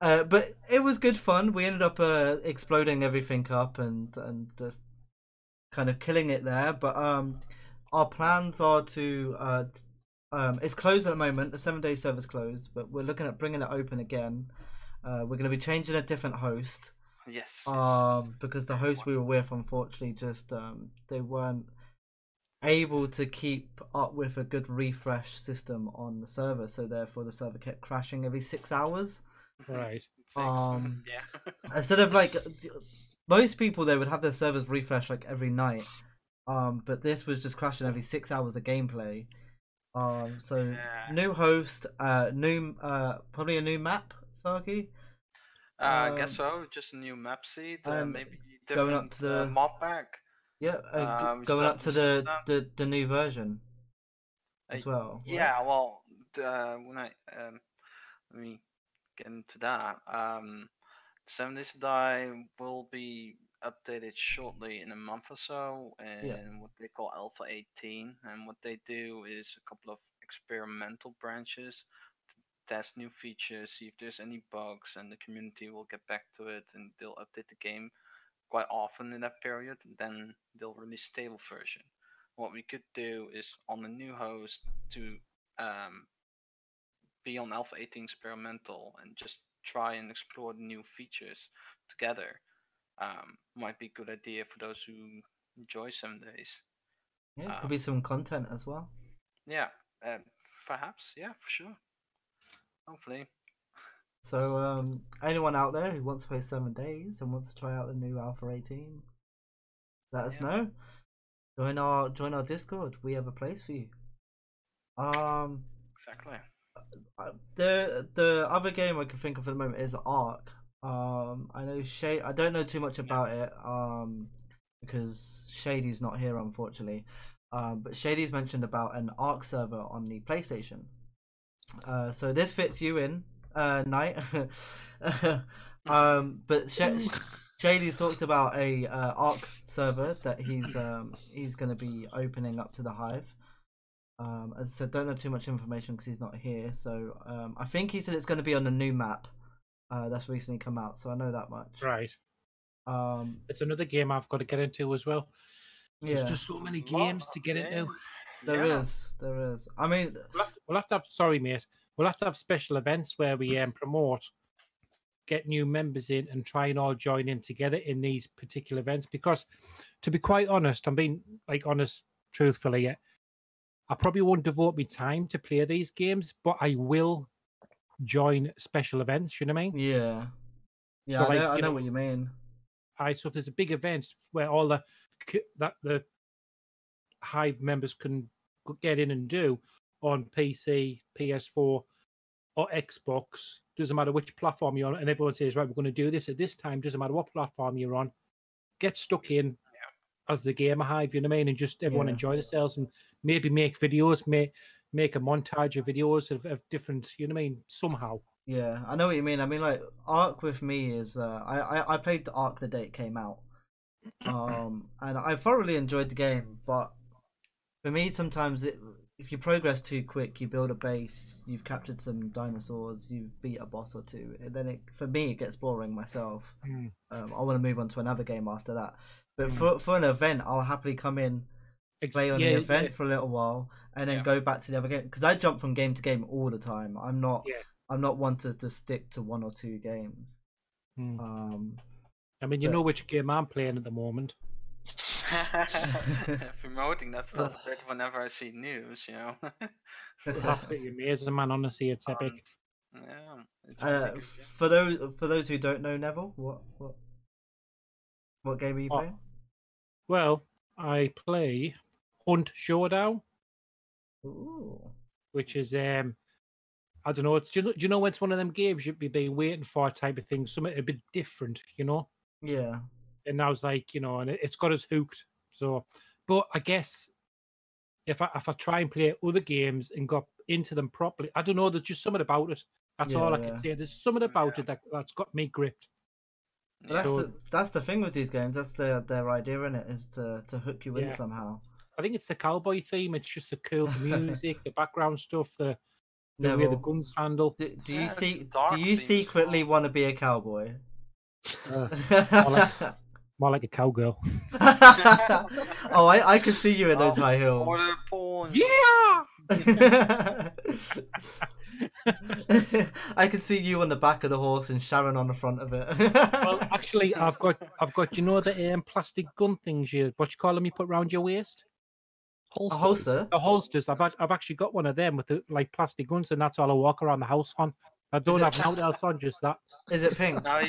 But it was good fun. We ended up exploding everything up and just kind of killing it there. But our plans are to it's closed at the moment. The 7-day server's closed, but we're looking at bringing it open again. We're going to be changing a different host. Yes. Because the host we were with, unfortunately, just they weren't able to keep up with a good refresh system on the server, so therefore the server kept crashing every 6 hours. Right. Instead of like most people, they would have their servers refresh like every night, but this was just crashing every 6 hours of gameplay. New host, probably a new map, Tsarkyyy. I guess so. Just a new map seed. Maybe different going up to the mod pack. Yeah, going up to the new version as well. Yeah. Right? Well, when I mean. Into that 7 Days to Die will be updated shortly in a month or so, and what they call Alpha 18, and what they do is a couple of experimental branches to test new features, see if there's any bugs, and the community will get back to it, and they'll update the game quite often in that period, and then they'll release stable version. What we could do is on the new host to be on Alpha 18 experimental and just try and explore new features together. Might be a good idea for those who enjoy 7 days. Yeah, could be some content as well. Yeah, perhaps. Yeah, for sure. Hopefully. So, anyone out there who wants to play 7 days and wants to try out the new Alpha 18, let us know. Join our Discord. We have a place for you. Exactly. The other game I can think of at the moment is Ark. I know Shade. I don't know too much about it because Shady's not here, unfortunately. But Shady's mentioned about an Ark server on the PlayStation. So this fits you in, Knight. But Shady's talked about a Ark server that he's going to be opening up to the Hive. As I said, don't know too much information because he's not here. So I think he said it's going to be on a new map that's recently come out. So I know that much. Right. It's another game I've got to get into as well. Yeah. There's just so many games to get into. There is. I mean, we'll have to have special events where we promote, get new members in, and try and all join in together in these particular events. Because, to be quite honest, I'm being like honest, truthfully. Yeah. I probably won't devote my time to play these games, but I will join special events, you know what I mean? Yeah. Yeah, so I know what you mean. So if there's a big event where all the Hive members can get in and do on PC, PS4, or Xbox, Doesn't matter which platform you're on. And everyone says, right, we're going to do this at this time. Doesn't matter what platform you're on. Get stuck in as the Gamer Hive, you know what I mean? And just everyone enjoy themselves and maybe make videos, make a montage of videos of different, you know what I mean, somehow. Yeah, I know what you mean. I mean, like, Ark with me is... I played the Ark the day it came out. And I thoroughly enjoyed the game, but for me, sometimes if you progress too quick, you build a base, you've captured some dinosaurs, you beat a boss or two, and then for me, it gets boring myself. I want to move on to another game after that. But for an event, I'll happily come in, play on the event for a little while, and then go back to the other game. Because I jump from game to game all the time. I'm not one to just stick to one or two games. I mean, you know which game I'm playing at the moment. Promoting that stuff a bit whenever I see news, you know. It's absolutely amazing, man. Honestly, it's epic. Yeah, it's really for those who don't know, Neville, what game are you playing? Well, I play Hunt Showdown. Ooh. Which is I don't know. It's do you know when it's one of them games you'd be waiting for type of thing, something a bit different, you know? Yeah. And I was like, you know, and it's got us hooked. So, but I guess if I try and play other games and got into them properly, I don't know. There's just something about it. That's all I can say. There's something about it that's got me gripped. But that's the thing with these games. That's their idea in it, is to hook you in somehow. I think it's the cowboy theme. It's just the cool music, the background stuff, the way the guns handle. Do you secretly want to be a cowboy? More like a cowgirl. Oh, I could see you in those high heels. Water porn. Yeah. I could see you on the back of the horse and Sharon on the front of it. Well, actually, I've got. You know the plastic gun things you put round your waist. Holsters. A holster. The holsters. I've actually got one of them with the, like, plastic guns, and that's all I walk around the house on. I don't have anything else on, just that. Is it pink? Now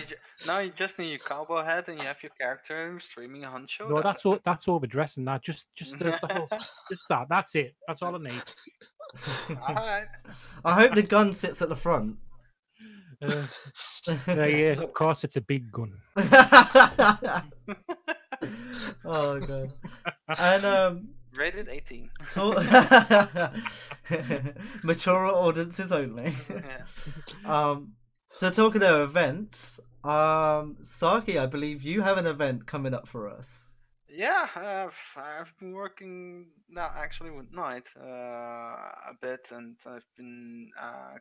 you just need your cowboy hat and you have your character streaming Hunt Showdown. No, that's overdressing. That just the whole, just that. That's it. That's all I need. All right. I hope the gun sits at the front. Yeah, of course, it's a big gun. Oh god. And rated 18. Mature audiences only. So talking of events, Tsarkyyy, I believe you have an event coming up for us. Yeah, I've been working now actually with Knight a bit, and I've been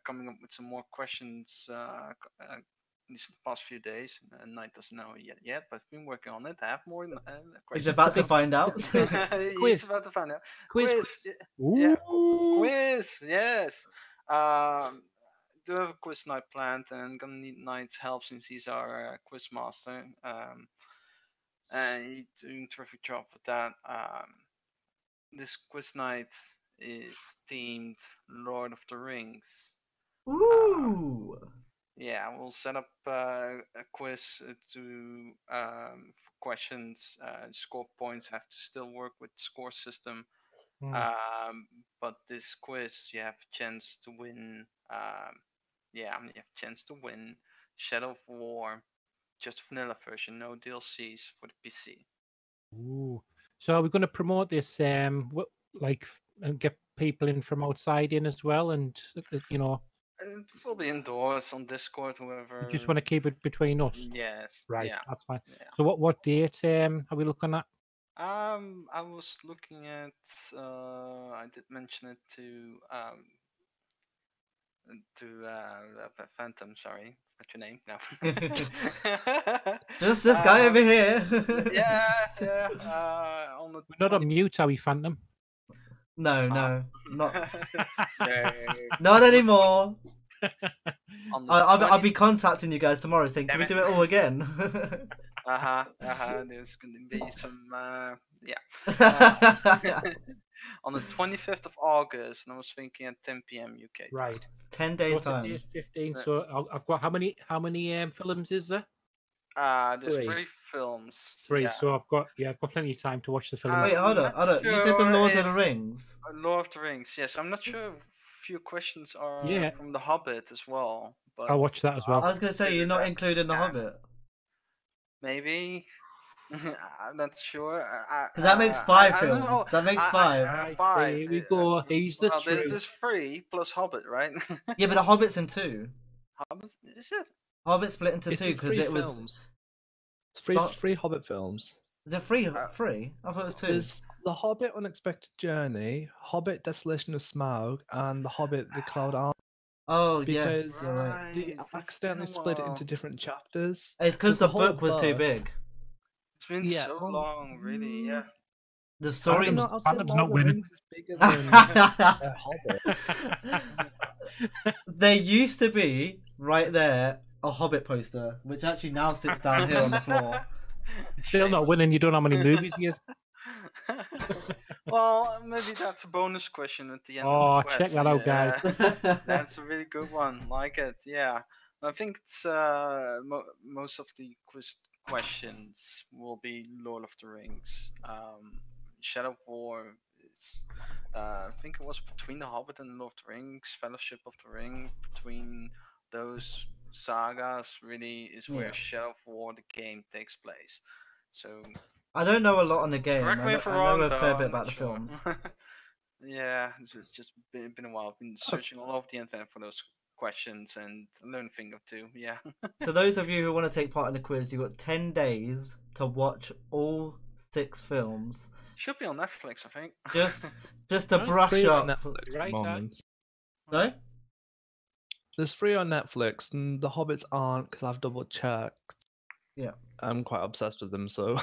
coming up with some more questions these past few days. Knight doesn't know yet, but I've been working on it. I have more questions. He's about to find out. He's about to find out. Quiz. Yeah. Quiz, yes. Do have a quiz night planned, and I'm gonna need Knight's help since he's our quiz master. And he's doing a terrific job with that. This quiz night is themed Lord of the Rings. Ooh. Yeah, we'll set up a quiz to for questions. Score points have to still work with score system, but this quiz you have a chance to win. You have a chance to win Shadow of War, just vanilla version, no DLCs for the PC. Ooh! So are we going to promote this? And get people in from outside in as well, and you know. It will be indoors on Discord, whoever. You just want to keep it between us. Yes. Right. Yeah. That's fine. Yeah. So what date are we looking at? I was looking at. I did mention it to Phantom. Sorry, what's your name? No. Just this guy over here. Yeah. We're not on mute, are we, Phantom? No, not anymore. I'll be contacting you guys tomorrow saying, can we do it all again? There's going to be some, on the 25th of August, and I was thinking at 10 p.m. UK. Right, 10 days time. 15. Right. So I've got how many films is there? There's three films. So I've got plenty of time to watch the film. Wait, hold on. You said the Lord of the Rings. Lord of the Rings, yes. I'm not sure if few questions are from The Hobbit as well. But I'll watch that as well. I was going to say, you're not including The Hobbit. Maybe. I'm not sure. Because that makes five films. That makes five. Five. Here we go. He's the truth. Well, there's three plus Hobbit, right? Yeah, but The Hobbit's in two. Hobbit? Is it? Hobbit split into two because it was... Films. It's three Hobbit films. Is it three? I thought it was two. There's The Hobbit Unexpected Journey, Hobbit Desolation of Smaug, and The Hobbit The Cloud Army. Oh, because yes. Right. They accidentally split it into different chapters. It's because the book was too big. It's been so long, really, yeah. The story is not winning. Bigger than Hobbit. There used to be, right there, a Hobbit poster, which actually now sits down here on the floor. Still not winning, you don't know how many movies he is. Well, maybe that's a bonus question at the end of the quest. Oh, check that out, guys. That's a really good one. Like it, yeah. I think it's most of the questions will be Lord of the Rings. Shadow of War, it's, I think it was between The Hobbit and Lord of the Rings, Fellowship of the Ring, between those... sagas really is where Shadow of War the game takes place. So I don't know a lot on the game. I know a fair bit about the films. Yeah, it's just been a while. I've been searching all over the internet for those questions and learn a thing or two. Yeah. So those of you who want to take part in the quiz, you've got 10 days to watch all 6 films. Should be on Netflix, I think. Just to brush up. Netflix, right? No. There's 3 on Netflix, and The Hobbits aren't, because I've double-checked. Yeah. I'm quite obsessed with them, so...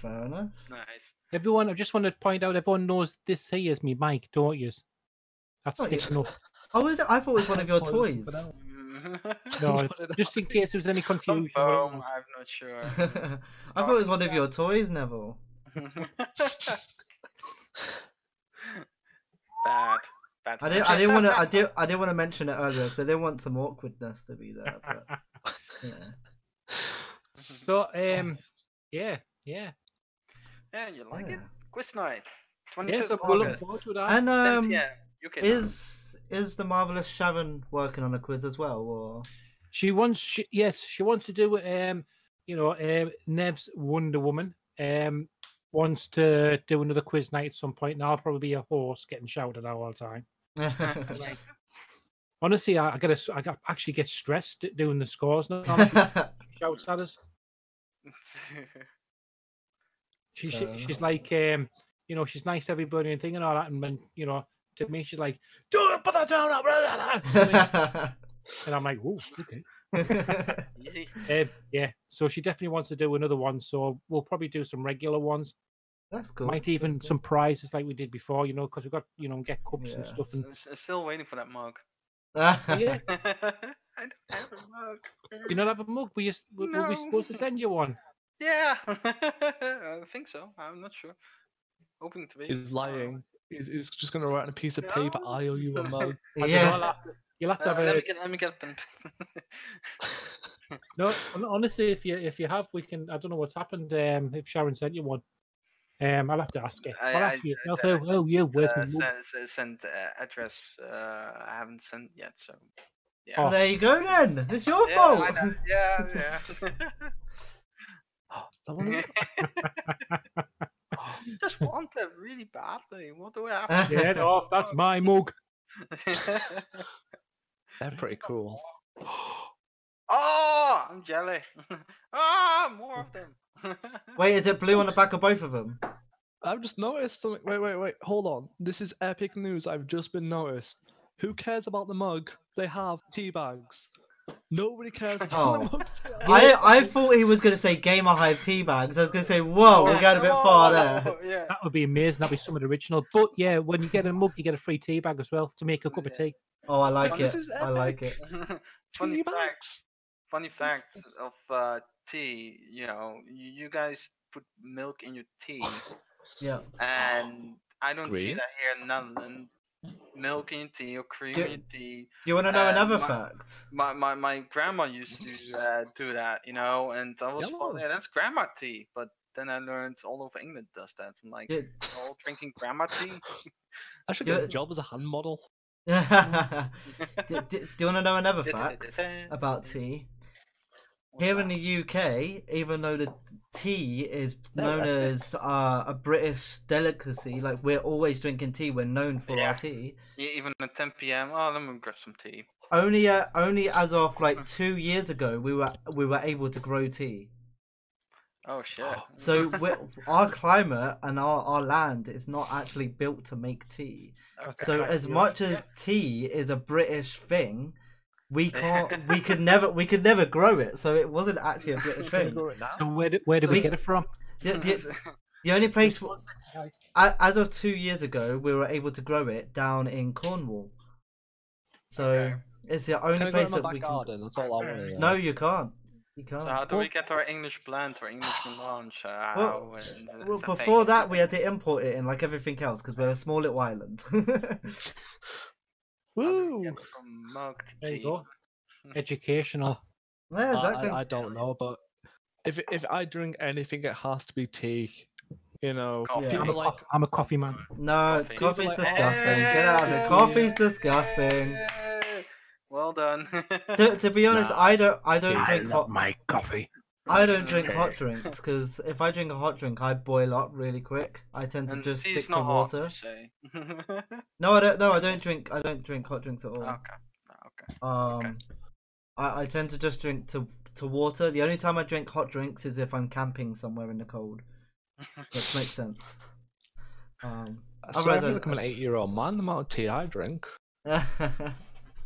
Fair enough. Nice. Everyone, I just want to point out, everyone knows this here is me mic, don't you? That's sticking up. Oh, is it? I thought it was one of your toys. No, just in case there was any confusion. I'm not sure. I thought it was one of your toys, Neville. Bad. I didn't want to mention it earlier because I didn't want some awkwardness to be there. But, So yeah, you like it? Quiz night, 25th of August. And is the marvelous Sharon working on a quiz as well? Or she wants to do Nev's Wonder Woman. Wants to do another quiz night at some point, and I'll probably be a horse getting shouted at all the time. Honestly, I actually get stressed doing the scores now. Shouts at us. She's like, she's nice to everybody and thinking all that, and then to me she's like, don't put that down, and I'm like, whoa, okay, easy. So she definitely wants to do another one. So we'll probably do some regular ones. That's cool. Might even some prizes like we did before, because we've got get cups and stuff. And I'm still waiting for that mug. Yeah, I don't have a mug. You don't have a mug? Were we supposed to send you one? Yeah, I think so. I'm not sure. Hoping to be. He's lying. He's just going to write on a piece of paper, "I owe you a mug." Yeah. You'll have to have let me get them. No, honestly, if you have, we can. I don't know what's happened. If Sharon sent you one, I'll have to ask her. Where's my address? I haven't sent yet, so yeah. Oh, there you go then. It's your fault. Yeah. Just want it really badly. What do I have to get off? That's my mug. They're pretty cool. Oh, I'm jelly. Ah, more of them. Wait, is it blue on the back of both of them? I've just noticed something. Wait. Hold on. This is epic news. I've just been noticed. Who cares about the mug? They have tea bags. Nobody cares about the mug. I thought he was going to say Gamer Hive tea bags. I was going to say, whoa, we're going a bit far there. Yeah. That would be amazing. That'd be something original. But yeah, when you get a mug, you get a free tea bag as well to make a cup of tea. Oh, I like it. I like it. Funny fact of tea. You guys put milk in your tea. Yeah. And I don't see that here in Netherlands. Milk in your tea or cream in your tea. You want to know another fact? My grandma used to do that, and I was that's grandma tea. But then I learned all over England does that. I'm like, all drinking grandma tea. I should get a job as a hand model. Do you want to know another fact about tea? Here in the UK, even though the tea is known as a British delicacy, like we're always drinking tea, we're known for our tea. Yeah, even at 10 PM, oh, let me grab some tea. Only as of like 2 years ago, we were able to grow tea. Oh shit! So our climate and our land is not actually built to make tea. Okay. So as much as tea is a British thing, we could never grow it, so it wasn't actually a British thing. So where do we get it from? The only place, as of 2 years ago, we were able to grow it down in Cornwall. So it's the only place that we can. That's all I wanted, yeah. No, you can't. You can't. So how do we get our English blend, our English melange? Well, before that, we had to import it in like everything else because we're a small little island. Woo! There you go. Educational. Yeah, exactly. I don't know, but if I drink anything, it has to be tea. You know, I'm a coffee man. No, coffee's disgusting. Get out of it. Coffee's disgusting. Well done. to be honest, I don't drink hot. My coffee. I don't drink hot drinks because if I drink a hot drink, I boil up really quick. I tend to just stick to water. No, I don't drink hot drinks at all. Okay. I tend to just drink to water. The only time I drink hot drinks is if I'm camping somewhere in the cold. That makes sense. Otherwise, I feel like I'm an 8-year-old man. The amount of tea I drink.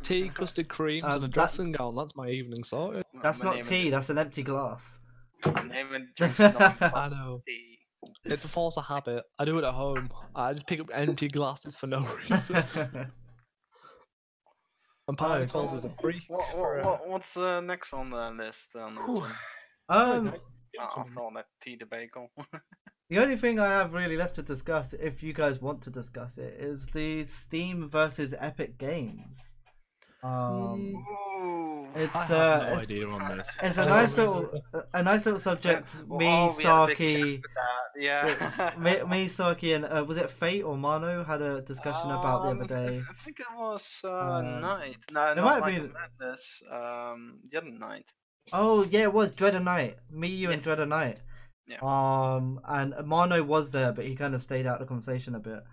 Tea, custard creams, and a dressing gown. That's my evening sorted. That's not tea. That's an empty glass. I know. Tea. It's a false habit. I do it at home. I just pick up empty glasses for no reason. And Pirate Falls is a freak. What's next on the list? After all that tea debacle. The only thing I have really left to discuss, if you guys want to discuss it, is the Steam versus Epic Games. I have no idea on this. It's a nice little subject. Me, Tsarkyyy, and was it Fate or Mano had a discussion about the other day? I think it was Night. No, it might have been Madness. The other night. Oh yeah, it was Dread of Night. Me, you, and Dread of Night. Yeah. And Mano was there, but he kind of stayed out of the conversation a bit.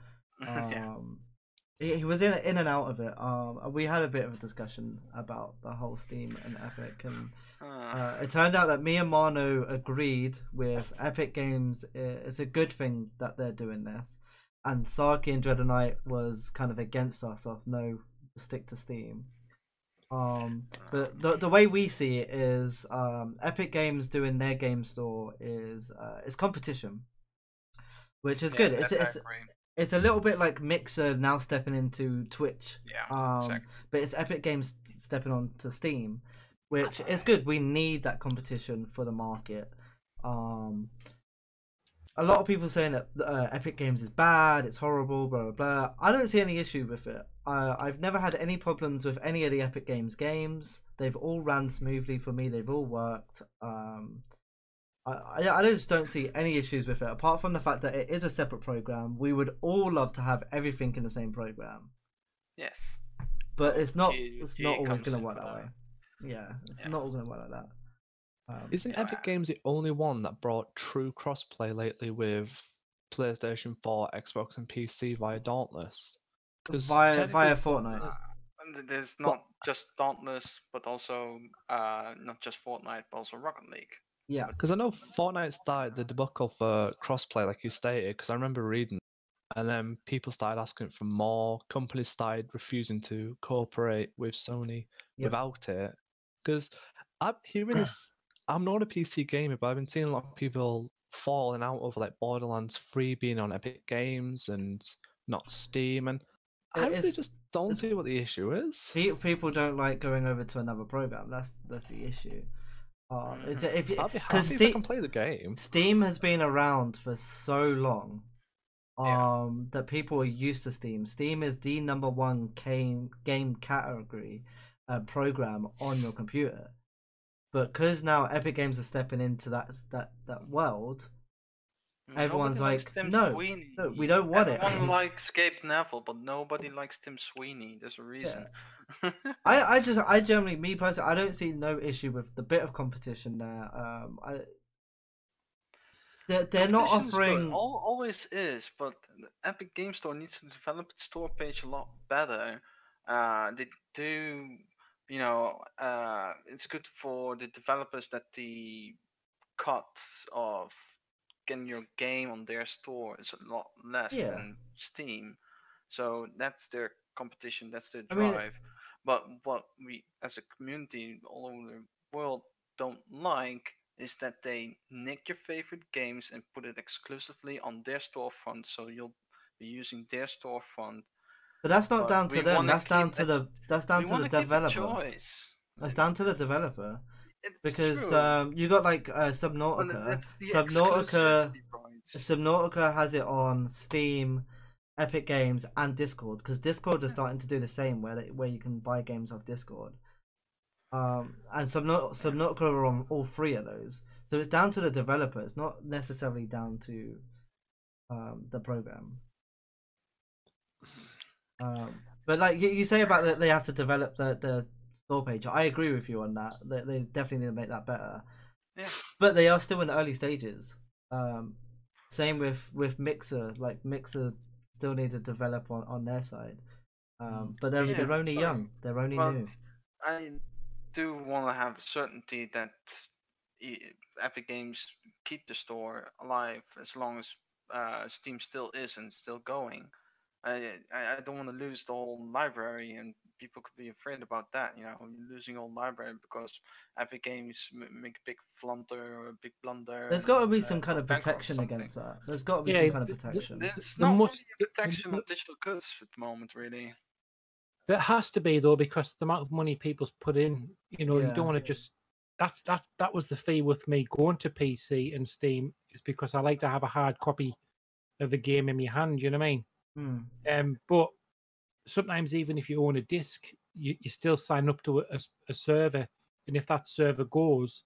He was in and out of it. We had a bit of a discussion about the whole Steam and Epic, and it turned out that me and Mano agreed with Epic Games. It's a good thing that they're doing this, and Tsarkyyy and Dread of Night was kind of against us. Of no, stick to Steam. But the way we see it is, Epic Games doing their game store is it's competition, which is good. It's a little bit like Mixer now stepping into Twitch. Yeah, exactly. But it's Epic Games stepping onto Steam, which is good. We need that competition for the market. A lot of people saying that Epic Games is bad, it's horrible, blah, blah, blah. I don't see any issue with it. I've never had any problems with any of the Epic Games games. They've all ran smoothly for me. They've all worked. I just don't see any issues with it, apart from the fact that it is a separate program. We would all love to have everything in the same program. Yes. But it's not always going to work that way. Yeah, it's not always going to work like that. Isn't Epic Games the only one that brought true crossplay lately with PlayStation 4, Xbox, and PC via Dauntless? Via Fortnite. There's not just Dauntless, but also not just Fortnite, but also Rocket League. Yeah, because I know Fortnite started the debacle for crossplay, like you stated. Because I remember reading, and then people started asking for more. Companies started refusing to cooperate with Sony without it. Because I'm hearing this. I'm not a PC gamer, but I've been seeing a lot of people falling out over like Borderlands 3 being on Epic Games and not Steam, and I really just don't see what the issue is. People don't like going over to another program. That's the issue. If I can play the game. Steam has been around for so long, that people are used to Steam. Steam is the #1 game category program on your computer. But because now Epic Games are stepping into that world, Everyone's like, no, we don't want it. Everyone likes SkwatinNevil, but nobody likes Tim Sweeney. There's a reason. Yeah. I generally, me personally, I don't see no issue with the bit of competition there. They're not offering... Always is, but the Epic Game Store needs to develop its store page a lot better. They do, you know, it's good for the developers that the cuts of getting your game on their store is a lot less than Steam. So that's their competition, that's their drive. I mean, but what we as a community all over the world don't like is that they nick your favorite games and put it exclusively on their storefront, so you'll be using their storefront. But that's not down to them. That's down to the developer. That's down to the developer. Because you got like Subnautica. Subnautica has it on Steam, Epic Games, and Discord. Because Discord is starting to do the same, where you can buy games off Discord. And Subnautica are on all three of those. So it's down to the developer. It's not necessarily down to the program. But like you say about that, they have to develop the store page. I agree with you on that. They definitely need to make that better. Yeah. But they are still in the early stages. Same with Mixer. Like Mixer still need to develop on their side. But they're only young. They're only new. I do want to have certainty that Epic Games keep the store alive as long as Steam still is and still going. I don't want to lose the whole library, and people could be afraid about that. You know, losing all library because Epic Games make a big flunder or a big blunder. There's got to be some kind of protection against that. There's got to be some kind of protection. There's not much protection on digital goods at the moment, really. There has to be though, because the amount of money people's put in. You know, you don't want to just. That's that. That was the fee with me going to PC and Steam, is because I like to have a hard copy of the game in my hand. You know what I mean? But sometimes even if you own a disc, you still sign up to a server, and if that server goes,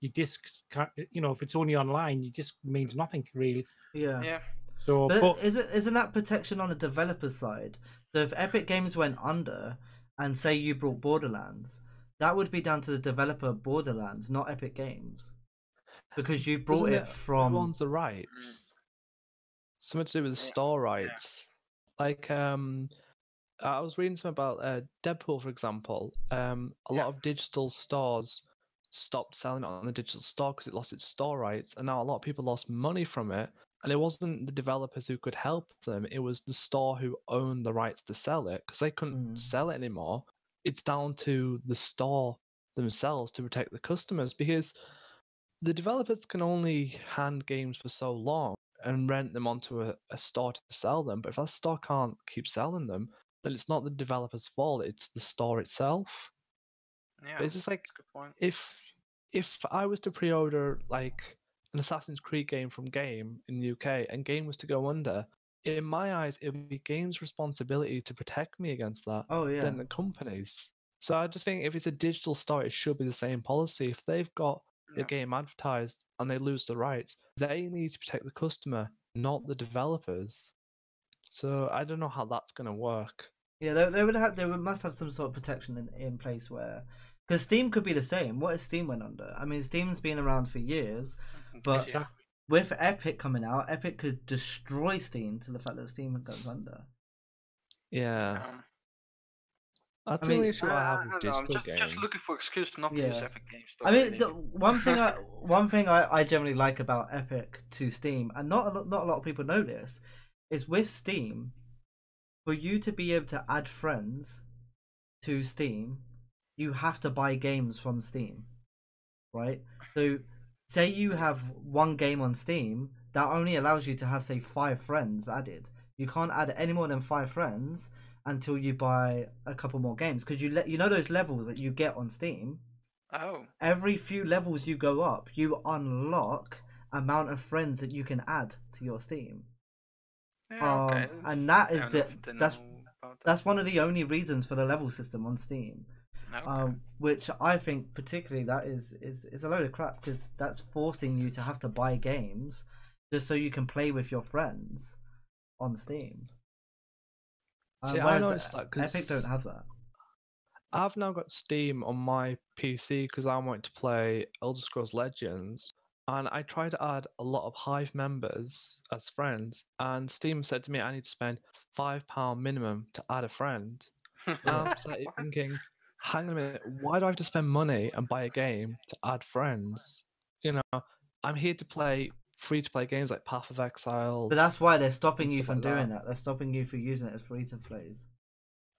your disc can't. You know, if it's only online, your disc means nothing really. Yeah. Yeah. So, but isn't that protection on the developer's side? So if Epic Games went under, and say you brought Borderlands, that would be down to the developer Borderlands, not Epic Games, because you brought it from. Who owns the rights? Something to do with the store rights. Like, I was reading something about Deadpool, for example. A lot of digital stores stopped selling it on the digital store because it lost its store rights, and now a lot of people lost money from it. And it wasn't the developers who could help them, it was the store who owned the rights to sell it, because they couldn't sell it anymore. It's down to the store themselves to protect the customers, because the developers can only hand games for so long and rent them onto a store to sell them. But if that store can't keep selling them, then it's not the developer's fault, it's the store itself. Yeah, but it's just like, good point. If I was to pre-order like an Assassin's Creed game from Game in the UK and Game was to go under, in my eyes it would be Game's responsibility to protect me against that than the company's. So I just think if it's a digital store, it should be the same policy. If they've got the game advertised and they lose the rights, they need to protect the customer, not the developers. So I don't know how that's going to work. Yeah, they must have some sort of protection in place, where because Steam could be the same. What if Steam went under? I mean, Steam's been around for years, but with Epic coming out, Epic could destroy Steam to the fact that Steam goes under. Yeah. That's the only issue I have with digital games. Just looking for excuse to not use Epic Games. I mean, one thing I generally like about Epic to Steam, and not a lot of people know this, is with Steam, for you to be able to add friends to Steam, you have to buy games from Steam, right? So, say you have one game on Steam, that only allows you to have, say, 5 friends added. You can't add any more than 5 friends until you buy a couple more games, because you know those levels that you get on Steam. Oh. Every few levels you go up, you unlock amount of friends that you can add to your Steam. Yeah, okay. And that is that's one of the only reasons for the level system on Steam. Okay. Which I think particularly that is a load of crap, because that's forcing you to have to buy games just so you can play with your friends on Steam. See, I noticed that because Epic don't have that. I've now got Steam on my PC because I want to play Elder Scrolls Legends, and I tried to add a lot of Hive members as friends, and Steam said to me I need to spend £5 minimum to add a friend. And I'm started thinking, hang on a minute, why do I have to spend money and buy a game to add friends? You know, I'm here to play free-to-play games like Path of Exile. But that's why they're stopping you from doing that. They're stopping you from using it as free-to-plays.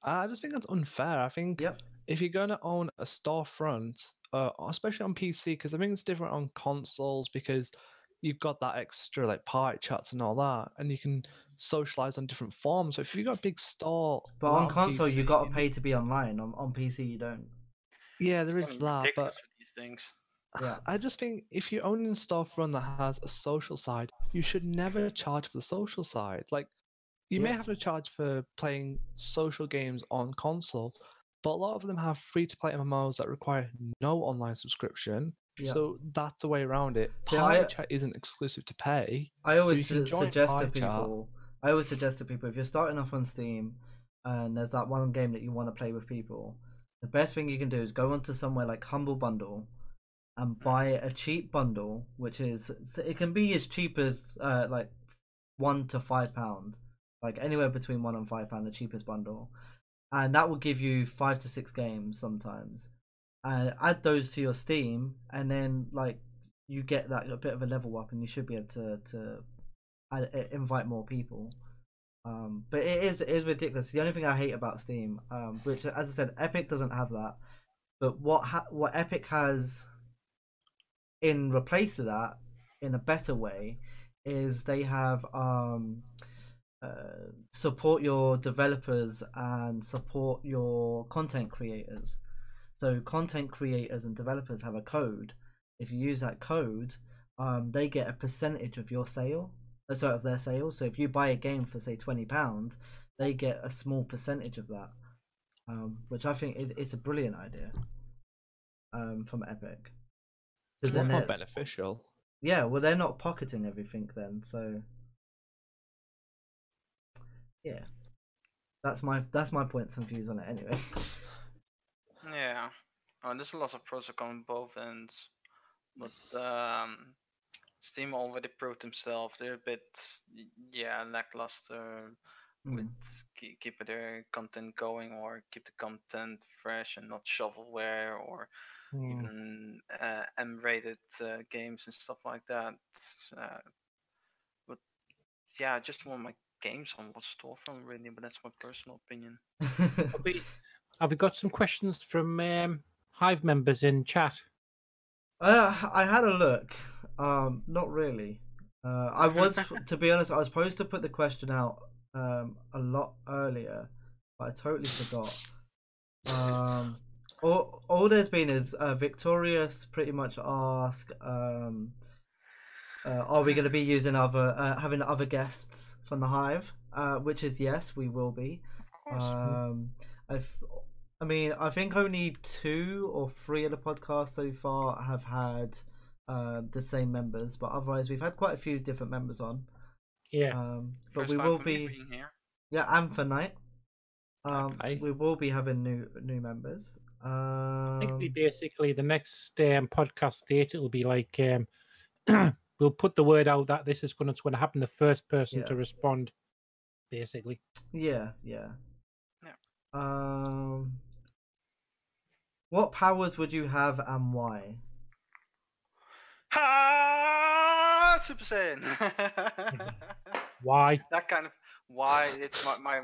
I just think that's unfair. I think if you're going to own a storefront, especially on PC, because I think it's different on consoles because you've got that extra like party chats and all that, and you can socialize on different forms. So if you've got a big store... But on console, PC, you got to pay to be online. On PC, you don't. Yeah, there is that, but... these things. Yeah. I just think if you're owning a storefront that has a social side, you should never charge for the social side. Like, you may have to charge for playing social games on console, but a lot of them have free-to-play MMOs that require no online subscription. Yeah. So that's the way around it. Party chat isn't exclusive to pay. I always suggest to people, if you're starting off on Steam and there's that one game that you want to play with people, the best thing you can do is go onto somewhere like Humble Bundle and buy a cheap bundle, which is, it can be as cheap as like £1 to £5. Like anywhere between £1 and £5, the cheapest bundle, and that will give you 5 to 6 games sometimes. And add those to your Steam, and then like you get that a bit of a level up, and you should be able to invite more people. But it is ridiculous. The only thing I hate about Steam, which as I said, Epic doesn't have that, but what Epic has in replace of that, in a better way, is they have support your developers and support your content creators. So content creators and developers have a code. If you use that code, they get a percentage of your sale, sort of their sale. So if you buy a game for say £20, they get a small percentage of that, which I think is a brilliant idea from Epic. Because they're not beneficial. Yeah, well, they're not pocketing everything then, so. Yeah, that's my points and views on it anyway. Yeah, and there's lots of pros on both ends, but Steam already proved themselves. They're a bit lackluster with keeping their content going, or keep the content fresh and not shovelware or even M-rated games and stuff like that. But yeah, I just want my games on what's store from really, but that's my personal opinion. Have we got some questions from Hive members in chat? I had a look. Not really. I was, to be honest, I was supposed to put the question out a lot earlier, but I totally forgot. All there's been is Victorious pretty much ask. Are we going to be using having other guests from the Hive? Which is yes, we will be. Of course. I think only 2 or 3 of the podcasts so far have had the same members, but otherwise we've had quite a few different members on. Yeah. But we will be here. Yeah, and for night. So we will be having new members. I think we basically the next podcast date it'll be like. We'll put the word out that this is going to happen. The first person to respond, basically. Yeah. What powers would you have and why? Super Saiyan. Why? That kind of why? It's my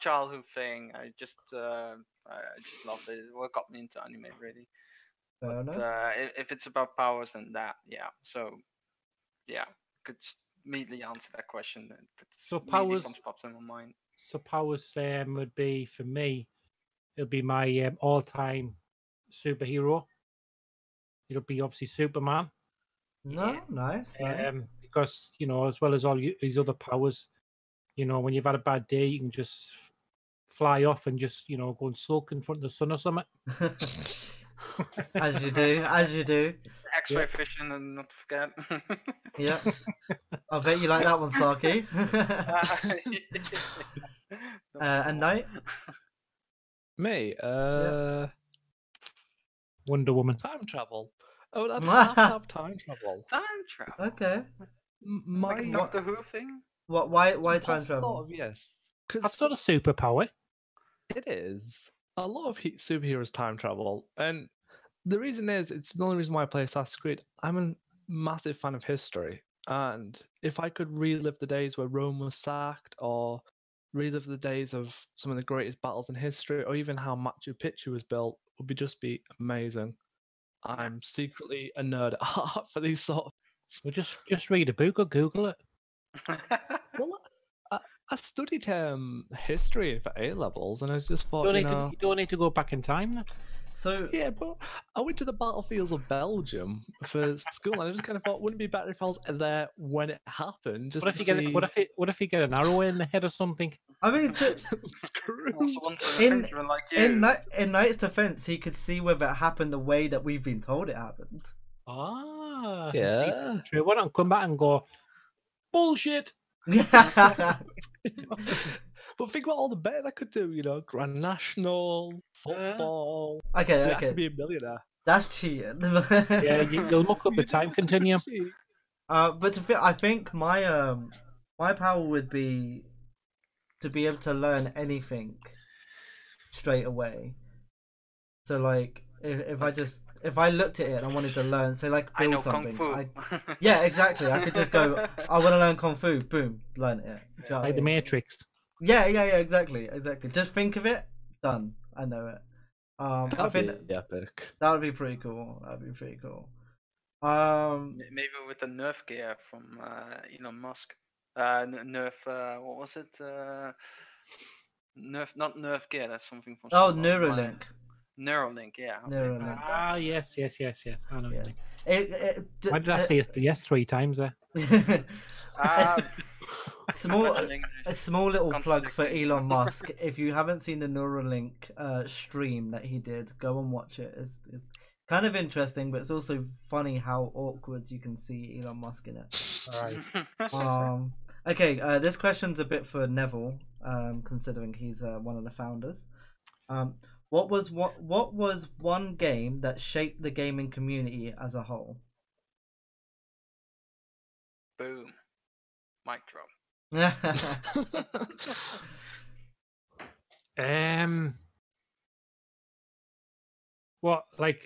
childhood thing. I just loved it. What got me into anime, really. But, if it's about powers, then that, yeah. So, yeah, could immediately answer that question. So powers pops in my mind. So powers would be for me. It'll be my all-time superhero. It'll be obviously Superman. No, yeah. Nice. Because as well as all these other powers, when you've had a bad day, you can just fly off and just go and sulk in front of the sun or something. As you do. X-ray vision and not forget. Yeah. I bet you like that one, Tsarkyyy. And Knight? Me? Yeah. Wonder Woman. Time travel. Oh, that's laptop time travel. Time travel. Okay. Like Doctor Who thing? What? Why time travel? Sort of, yes. That's not a superpower. It is. A lot of superheroes time travel, and the reason is, it's the only reason why I play Assassin's Creed. I'm a massive fan of history, and if I could relive the days where Rome was sacked, or relive the days of some of the greatest battles in history, or even how Machu Picchu was built, would be just be amazing. I'm secretly a nerd at heart for these sort of... Well, just read a book or Google it. Well, I studied history for A-levels, and I just thought, you don't need to go back in time, then. So yeah, but I went to the battlefields of Belgium for school, and I just kind of thought, wouldn't it be better if I was there when it happened? Just what if you get an arrow in the head or something? I mean, in Knight's defense, he could see whether it happened the way that we've been told it happened. Ah, yeah. True. Why don't come back and go bullshit? But think about all the betting I could do, you know, Grand National, football. Okay, so okay. I could be a millionaire. That's cheating. Yeah, you'll muck up the time continuum. But I think my my power would be to be able to learn anything straight away. So like, if I looked at it and I wanted to learn, say like build something. Kung Fu. Yeah, exactly. I could just go, I want to learn Kung Fu. Boom, learn it. You know, like the Matrix. Yeah, exactly. Just think of it, done. I know it. I think epic. That would be pretty cool. Maybe with the Nerf gear from Elon Musk. What was it? Nerf, not Nerf gear. That's something from. Oh, Neuralink. Neuralink, yeah. Neuralink. Ah, yes. I know. Yeah. Why did I say yes 3 times there? A small little plug for Elon Musk. If you haven't seen the Neuralink stream that he did, go and watch it. It's kind of interesting, but it's also funny how awkward you can see Elon Musk in it. All right. Okay, this question's a bit for Neville, considering he's one of the founders. What was one game that shaped the gaming community as a whole? Boom. Mic drop. Well, like,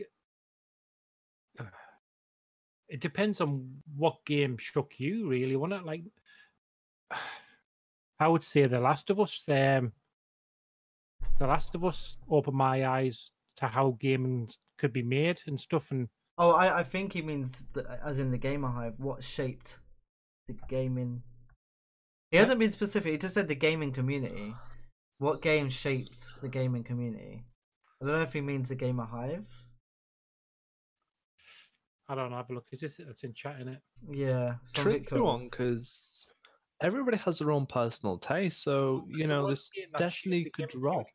it depends on what game shook you, really, wouldn't it? Like, I would say The Last of Us. The Last of Us opened my eyes to how gaming could be made and stuff. And oh, I think he means as in the Gamer Hive. What shaped the gaming? He hasn't been specific. He just said the gaming community. What game shaped the gaming community? I don't know if he means the Gamer Hive. I don't know. Have a look. Is this it? It's in chat, isn't it? Yeah. It's tricky one, because everybody has their own personal taste. So you know, this Destiny could drop.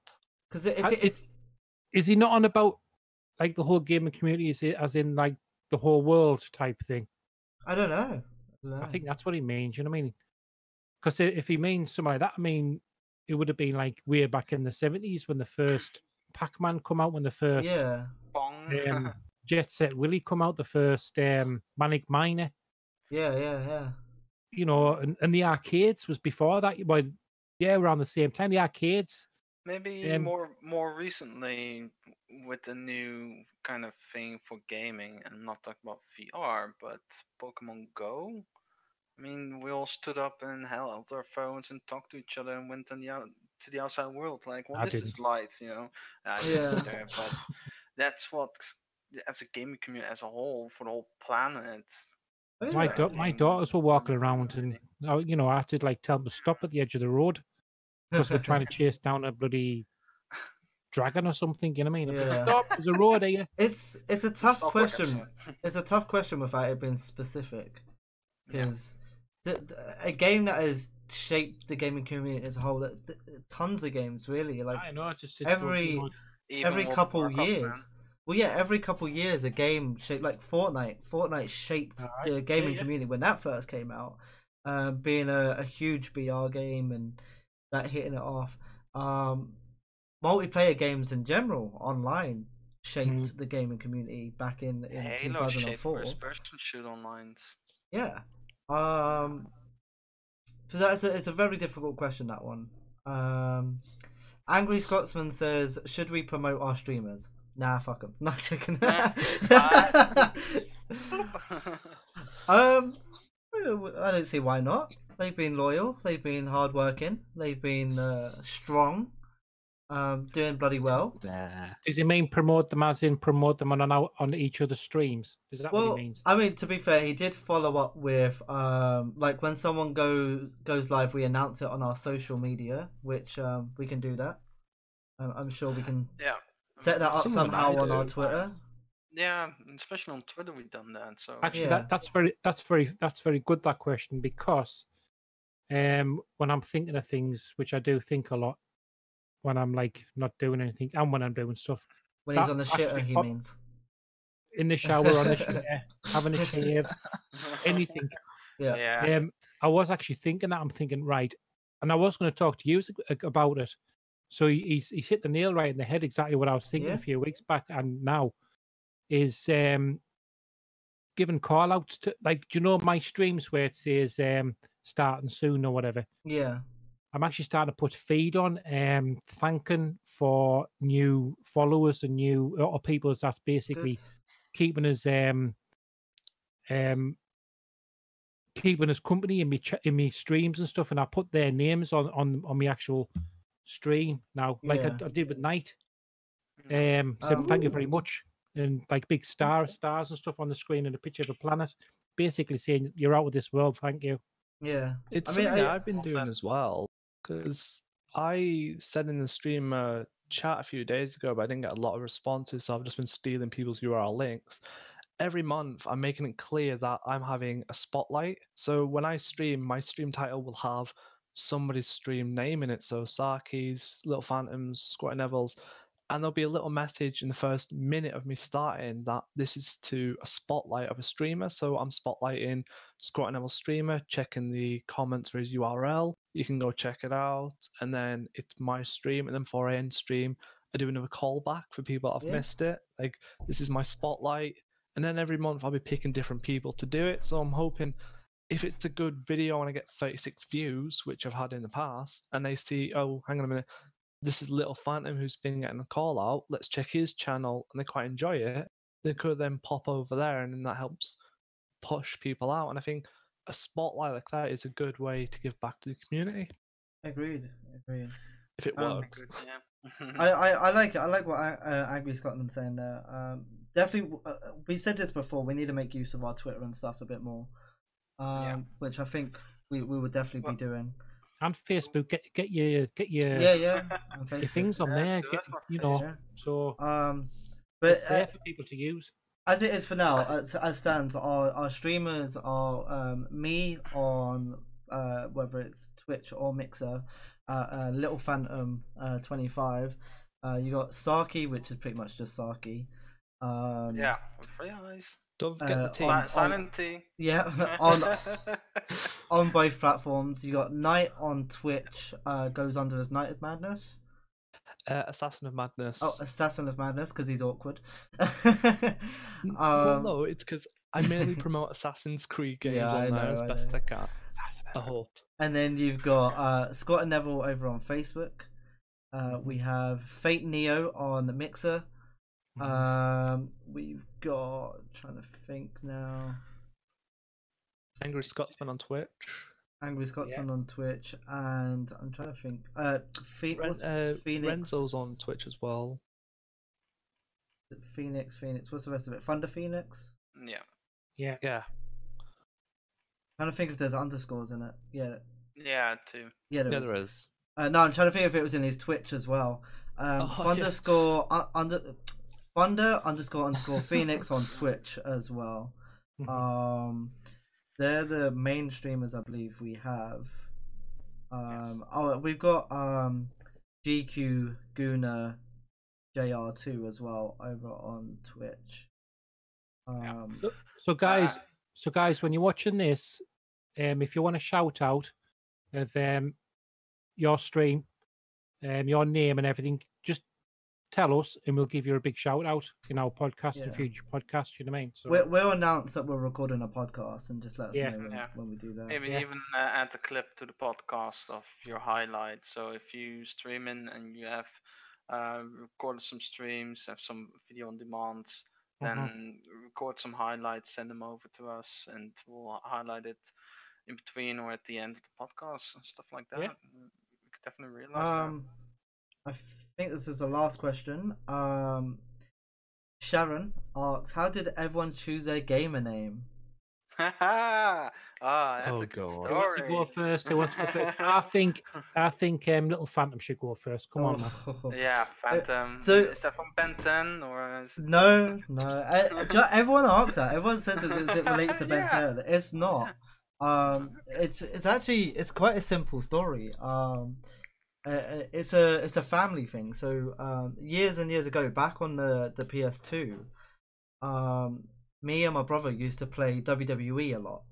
Because is he not on about like the whole gaming community? Is it as in like the whole world type thing? I don't know. I think that's what he means. You know what I mean? Because if he means something like that, I mean, it would have been like way back in the 70s when the first Pac-Man come out, when the first Jet Set Willy come out, the first Manic Miner. Yeah. You know, and the arcades was before that. Well, yeah, around the same time, the arcades. Maybe more recently with the new kind of thing for gaming, and not talk about VR, but Pokemon Go. I mean, we all stood up and held our phones and talked to each other and went to the outside world. Like, well, this is light, you know? Yeah. But that's what, as a gaming community as a whole, for the whole planet. My daughters were walking around, and you know, I had to like tell them to stop at the edge of the road because we're trying to chase down a bloody dragon or something. You know what I mean? Yeah. Stop! There's a road here. It's a tough question. It's a tough question without it being specific, because. Yeah. A game that has shaped the gaming community as a whole. Tons of games, really. Like I know, just every couple years, Well, yeah, every couple of years, a game shaped like Fortnite shaped the gaming community when that first came out, being a huge BR game and that hitting it off. Multiplayer games in general online shaped the gaming community back in Halo 2004. Shaped first-person shoot online. Yeah. So that's it's a very difficult question, that one. Angry Scotsman says, should we promote our streamers? Nah, fuck them. Not chicken. I don't see why not. They've been loyal. They've been hardworking. They've been strong. Doing bloody well. Does it mean promote them as in promote them on each other's streams? Is that what it means? I mean, to be fair, he did follow up with like when someone goes live, we announce it on our social media, which we can do that. I'm sure we can set that up somehow on our Twitter. Yeah, especially on Twitter, we've done that. So actually, that's very good, that question, because when I'm thinking of things, which I do think a lot. When I'm like not doing anything, and when I'm doing stuff, when he's on the shitter, he means in the shower, on the shitter, having a shave, anything. Yeah. I was actually thinking that. I'm thinking right, and I was going to talk to you about it. So he's hit the nail right in the head. Exactly what I was thinking a few weeks back, and now is giving call outs to, like, do you know my streams where it says starting soon or whatever? Yeah. I'm actually starting to put feed on, thanking for new followers and new or people that's basically keeping us company in me streams and stuff. And I put their names on my actual stream now, like I did with Knight. So thank you very much, and like big stars and stuff on the screen and a picture of a planet, basically saying you're out of this world. Thank you. Yeah, it's something I've been doing as well. Because I said in the stream chat a few days ago, but I didn't get a lot of responses, so I've just been stealing people's URL links. Every month, I'm making it clear that I'm having a spotlight. So when I stream, my stream title will have somebody's stream name in it. So Tsarkyy's, Little Phantoms, SkwatinNevil's. And there'll be a little message in the first minute of me starting that this is to a spotlight of a streamer. So I'm spotlighting SkwatinNevil streamer, checking the comments for his URL. You can go check it out. And then it's my stream. And then for end stream, I do another callback for people that have missed it. Like, this is my spotlight. And then every month I'll be picking different people to do it. So I'm hoping if it's a good video and I get 36 views, which I've had in the past, and they see, oh, hang on a minute, this is Little Phantom who's been getting a call out, let's check his channel, and they quite enjoy it, they could then pop over there, and then that helps push people out. And I think a spotlight like that is a good way to give back to the community. Agreed. If it works. I like it. I like what Angry Scotland's saying there. Definitely, we said this before, we need to make use of our Twitter and stuff a bit more, which I think we would definitely be doing. And Facebook, get your your things on there, get, you know, so but it's there for people to use. As it is for now, as stands, our streamers are me on whether it's Twitch or Mixer, Little Phantom 25. You got Tsarkyyy, which is pretty much just Tsarkyyy. With free eyes. Don't forget the tea. Silent tea. On both platforms. You got Knight on Twitch, goes under as Knight of Madness. Assassin of Madness. Oh, Assassin of Madness, because he's awkward. Well, no, it's because I mainly promote Assassin's Creed games on there as best I can. I hope. And then you've got SkwatinNevil over on Facebook. We have Fate Neo on the Mixer. We've got, I'm trying to think now, Angry Scotsman on Twitch. On Twitch, and I'm trying to think. Phoenix Renzo's on Twitch as well. Phoenix. What's the rest of it? Thunder Phoenix. Yeah. I'm trying to think if there's underscores in it. Yeah, too. Yeah, there is. No, I'm trying to think if it was in his Twitch as well. Thunder underscore Phoenix on Twitch as well. They're the main streamers I believe we have. We've got GQ, Guna, JR2 as well over on Twitch. So guys, when you're watching this, if you want a shout out of your stream, your name and everything, just tell us and we'll give you a big shout out in our podcast and future podcast. You know what I mean? So we'll announce that we're recording a podcast and just let us know when we do that. Maybe even add a clip to the podcast of your highlight. So if you streaming and you have recorded some streams, have some video on demand, then record some highlights, send them over to us, and we'll highlight it in between or at the end of the podcast and stuff like that. Yeah. We could definitely realize that. I think this is the last question. Sharon asks, how did everyone choose their gamer name? That's a good story. Who wants to go first? I think Little Phantom should go first. Come on, man. Yeah, Phantom. So, is that from Ben 10 or? No. Everyone asks that. Everyone says, "Is it related to Ben 10?" It's not. It's quite a simple story. It's a family thing. So years and years ago, back on the PS2, me and my brother used to play WWE a lot,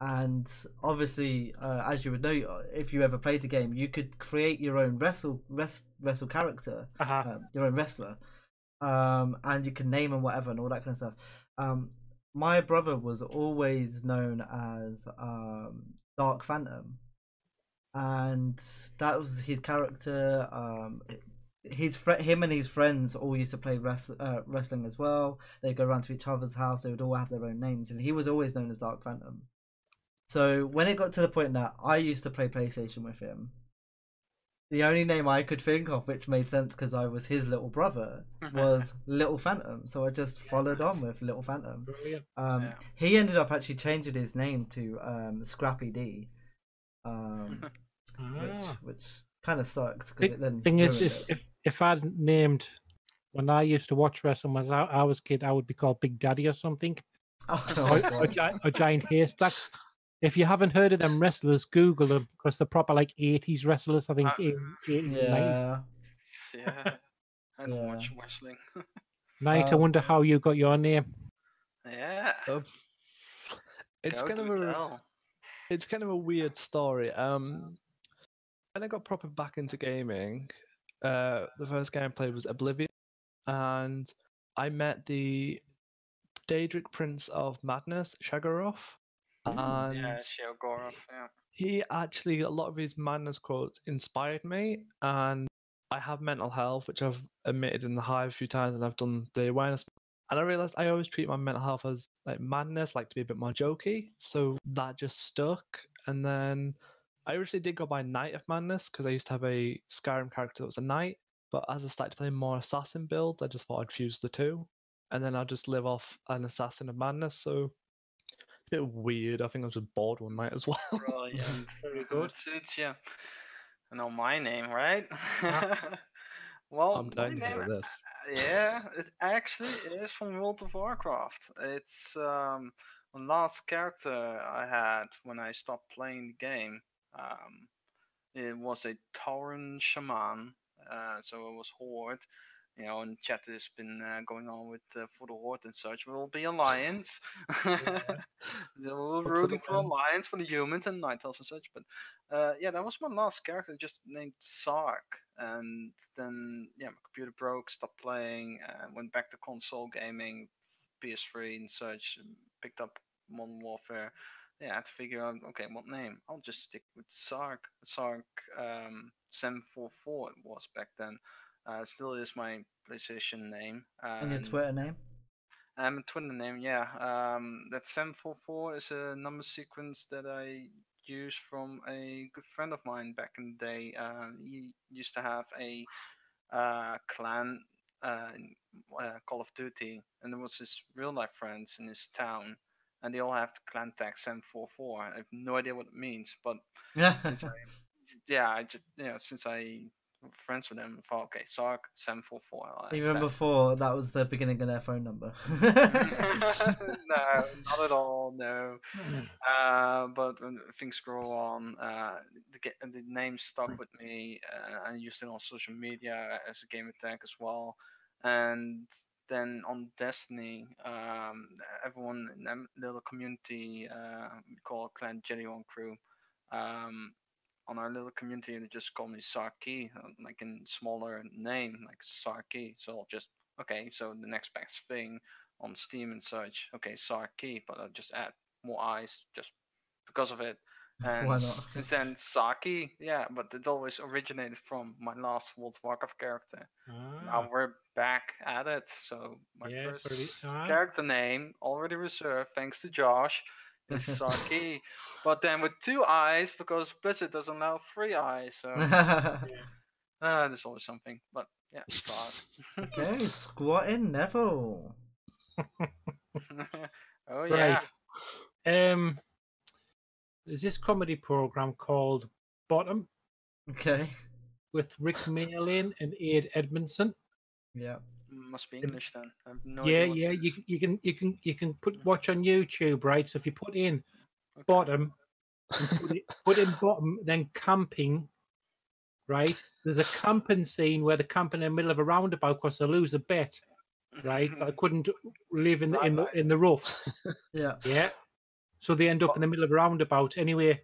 and obviously, as you would know, if you ever played the game, you could create your own wrestle character, your own wrestler, and you can name him whatever and all that kind of stuff. My brother was always known as Dark Phantom, and that was his character. Him and his friends all used to play wrestling as well. They'd go around to each other's house. They would all have their own names, and he was always known as Dark Phantom. So when it got to the point that I used to play PlayStation with him, the only name I could think of, which made sense because I was his little brother, was Little Phantom. So I just followed on with Little Phantom. He ended up actually changing his name to Scrappy D, which kind of sucks. If I'd named, when I used to watch wrestling when I was a kid, I would be called Big Daddy or something, or Giant Haystacks. If you haven't heard of them wrestlers, Google them, because they're proper like 80s wrestlers, I think. 80s, yeah. 90s. Yeah. I don't watch wrestling. Knight, I wonder how you got your name. Yeah. It's kind of a weird story. When I got proper back into gaming, the first game I played was Oblivion, and I met the Daedric Prince of Madness, Shagorov. And Shagorov, he actually, a lot of his madness quotes inspired me, and I have mental health, which I've admitted in the Hive a few times, and I've done the awareness. And I realized I always treat my mental health as like madness, like to be a bit more jokey, so that just stuck. And then I originally did go by Knight of Madness because I used to have a Skyrim character that was a knight, but as I started playing more assassin builds, I just thought I'd fuse the two, and then I'll just live off an Assassin of Madness, so it's a bit weird. I think I was just bored one night as well. Brilliant. Very good. It suits you. I know my name, right? Well, I'm dying to hear this. Yeah, it actually is from World of Warcraft. It's the last character I had when I stopped playing the game. It was a Tauren shaman, so it was Horde, you know, and chat has been going on with for the Horde and such. We'll be Alliance. We're rooting for Alliance for the humans and Night Elves and such. But that was my last character, just named Tsarkyyy. And then my computer broke, stopped playing, went back to console gaming, PS3 and such, and picked up Modern Warfare. Yeah, I had to figure out, okay, what name? I'll just stick with Tsarkyyy. Tsarkyyy 744 it was back then. Still is my PlayStation name. And your Twitter name? My Twitter name, yeah. That 744 is a number sequence that I used from a good friend of mine back in the day. He used to have a clan in Call of Duty, and there was his real-life friends in his town. And they all have the clan tag 744. I have no idea what it means, but since I friends with them. Thought, okay, Sark744. Like, even before that was the beginning of their phone number. No, not at all. No, but when things grow on, the name stuck with me, and used it on social media as a game attack as well. And then on Destiny, everyone in that little community, we call it Clan Jedi One Crew. On our little community, they just call me Tsarkyyy, like in smaller name, like Tsarkyyy. So I'll just, okay, so the next best thing on Steam and such, okay, Tsarkyyy, but I'll just add more eyes just because of it. And why not? Since then, Tsarkyyy, yeah, but it always originated from my last World of Warcraft character. Now we're back at it. So my first character name, already reserved, thanks to Josh. It's Tsarkyyy, but then with 2 eyes because Blizzard doesn't allow 3 eyes. So there's always something, but yeah, it's hard. Okay, SkwatinNevil. Oh yeah. Right. There's this comedy program called Bottom. Okay. With Rick Mayerlin and Aid Edmondson. Yeah. Must be English then. I have no idea. You can watch on YouTube, right? So if you put in Bottom, put in Bottom, then camping, right? There's a camping scene where they camp in the middle of a roundabout because they lose a bet, right? I couldn't live in the roof. Yeah, yeah. So they end up in the middle of a roundabout anyway.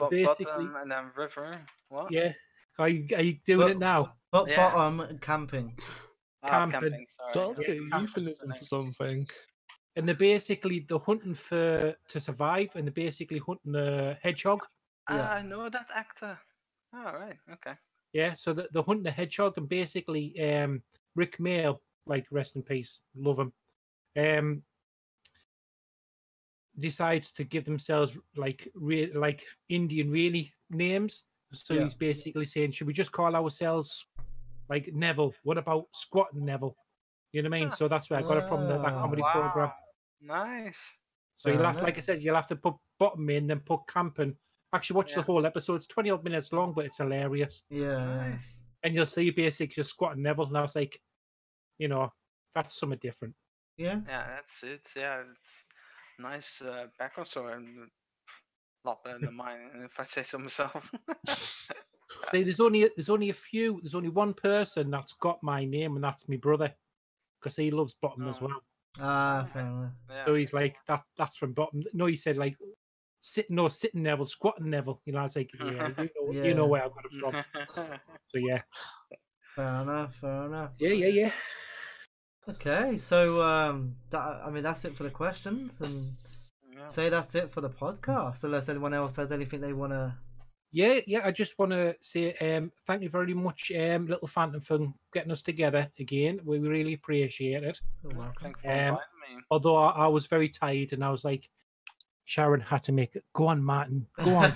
Bottom and then river. What? Yeah. Are you doing it now? But Bottom camping. Camping. Sorry. Yeah, euphemism for something. And they're basically hunting to survive, and they're basically hunting a hedgehog. I know that actor. All right, okay. Yeah, so they're hunting a hedgehog, and basically, Rick Mail, like rest in peace, love him, decides to give themselves like Indian really names. So he's basically saying, should we just call ourselves? Like Neville, what about SkwatinNevil? You know what I mean? So that's where I got it from, that comedy program. Nice. So you'll have, like I said, you'll have to put Bottom in, then put camping. Actually, watch the whole episode. It's 20 odd minutes long, but it's hilarious. Yeah. Nice. And you'll see basically just SkwatinNevil, and I was like, you know, that's something different. Yeah. Yeah, that's it. Yeah, it's nice background story. A lot better than mine, if I say so myself. See, there's only one person that's got my name, and that's my brother, because he loves Bottom as well. Fair. Yeah. So he's like, that's from Bottom. No, he said like, SkwatinNevil, SkwatinNevil. You know, I was like, yeah, you know where I got it from. So yeah. Fair enough. Yeah. Okay, so that's it for the questions, and say that's it for the podcast. Unless anyone else has anything they want to. Yeah, I just want to say thank you very much, Little Phantom, for getting us together again. We really appreciate it. You're welcome. Although I was very tired, and I was like, Sharon had to make it. Go on, Martin. Go on.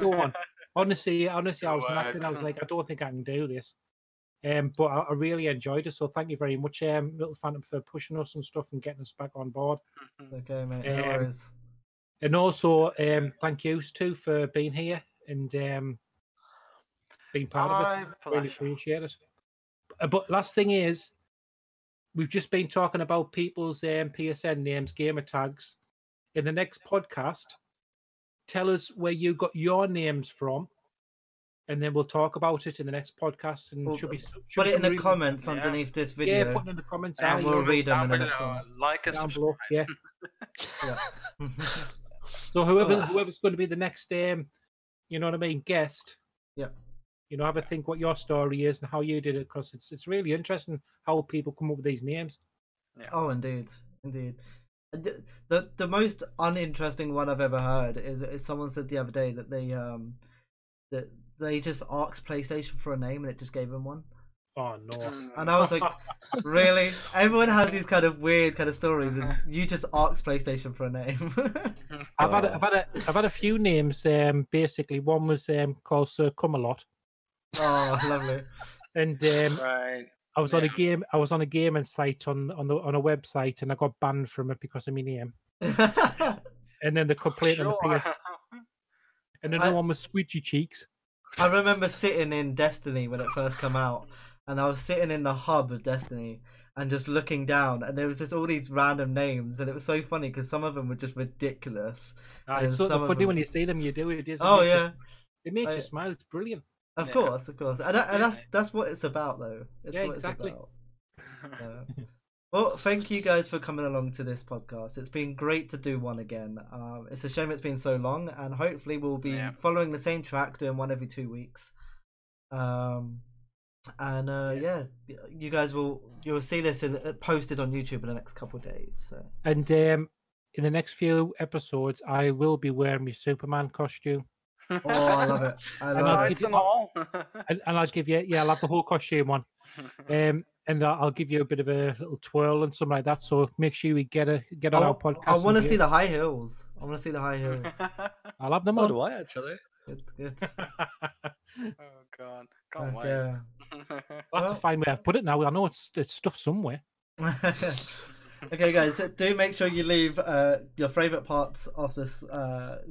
Go on. Honestly, I was knackered. I was like, I don't think I can do this. But I really enjoyed it, so thank you very much, Little Phantom, for pushing us and stuff and getting us back on board. Okay, mate. No worries. And also, thank you, too, for being here. And being part of it, I really appreciate it. But last thing is, we've just been talking about people's PSN names, gamer tags. In the next podcast, tell us where you got your names from, and then we'll talk about it in the next podcast. And put it in the comments underneath this video. Yeah, put it in the comments, and we'll read them in the next one. Like and subscribe. Yeah. Yeah. So whoever's going to be the next you know what I mean, guest. Yeah. You know, have a think what your story is and how you did it, because it's really interesting how people come up with these names. Yeah. Oh, indeed. The most uninteresting one I've ever heard is someone said the other day that they just asked PlayStation for a name and it just gave them one. Oh no! And I was like, really? Everyone has these kind of weird kind of stories, and you just asked PlayStation for a name. I've had a few names. Basically, one was called Sir Cumalot. Oh, lovely. And I was on a game. I was on a gaming site on a website, and I got banned from it because of my name. And then the complaint on the PS. And another one was Squidgy Cheeks. I remember sitting in Destiny when it first came out, and I was sitting in the hub of Destiny and just looking down, and there was just all these random names, and it was so funny because some of them were just ridiculous. It's sort of funny when you see them, you do it. It makes you smile. It's brilliant. Of course, and that's what it's about, though. It's what it's about. Well, thank you guys for coming along to this podcast. It's been great to do one again. It's a shame it's been so long, and hopefully we'll be following the same track, doing one every 2 weeks. You guys will see this posted on YouTube in the next couple of days. So. And in the next few episodes, I will be wearing my Superman costume. Oh, I love it! I'll give you, I'll have the whole costume on, and I'll give you a bit of a little twirl and something like that. So make sure we get on our podcast. I want to see the high heels. I want to see the high heels. I'll have them on. Do I actually? It's... Oh God, can't wait. Yeah. We'll have to find where I've put it now. I know it's stuffed somewhere. Okay, guys, do make sure you leave your favourite parts of this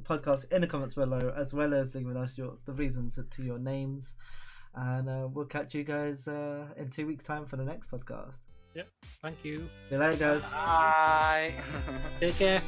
podcast in the comments below, as well as leaving us the reasons to your names. And we'll catch you guys in 2 weeks' time for the next podcast. Yep, thank you. See you later, guys. Bye. Take care.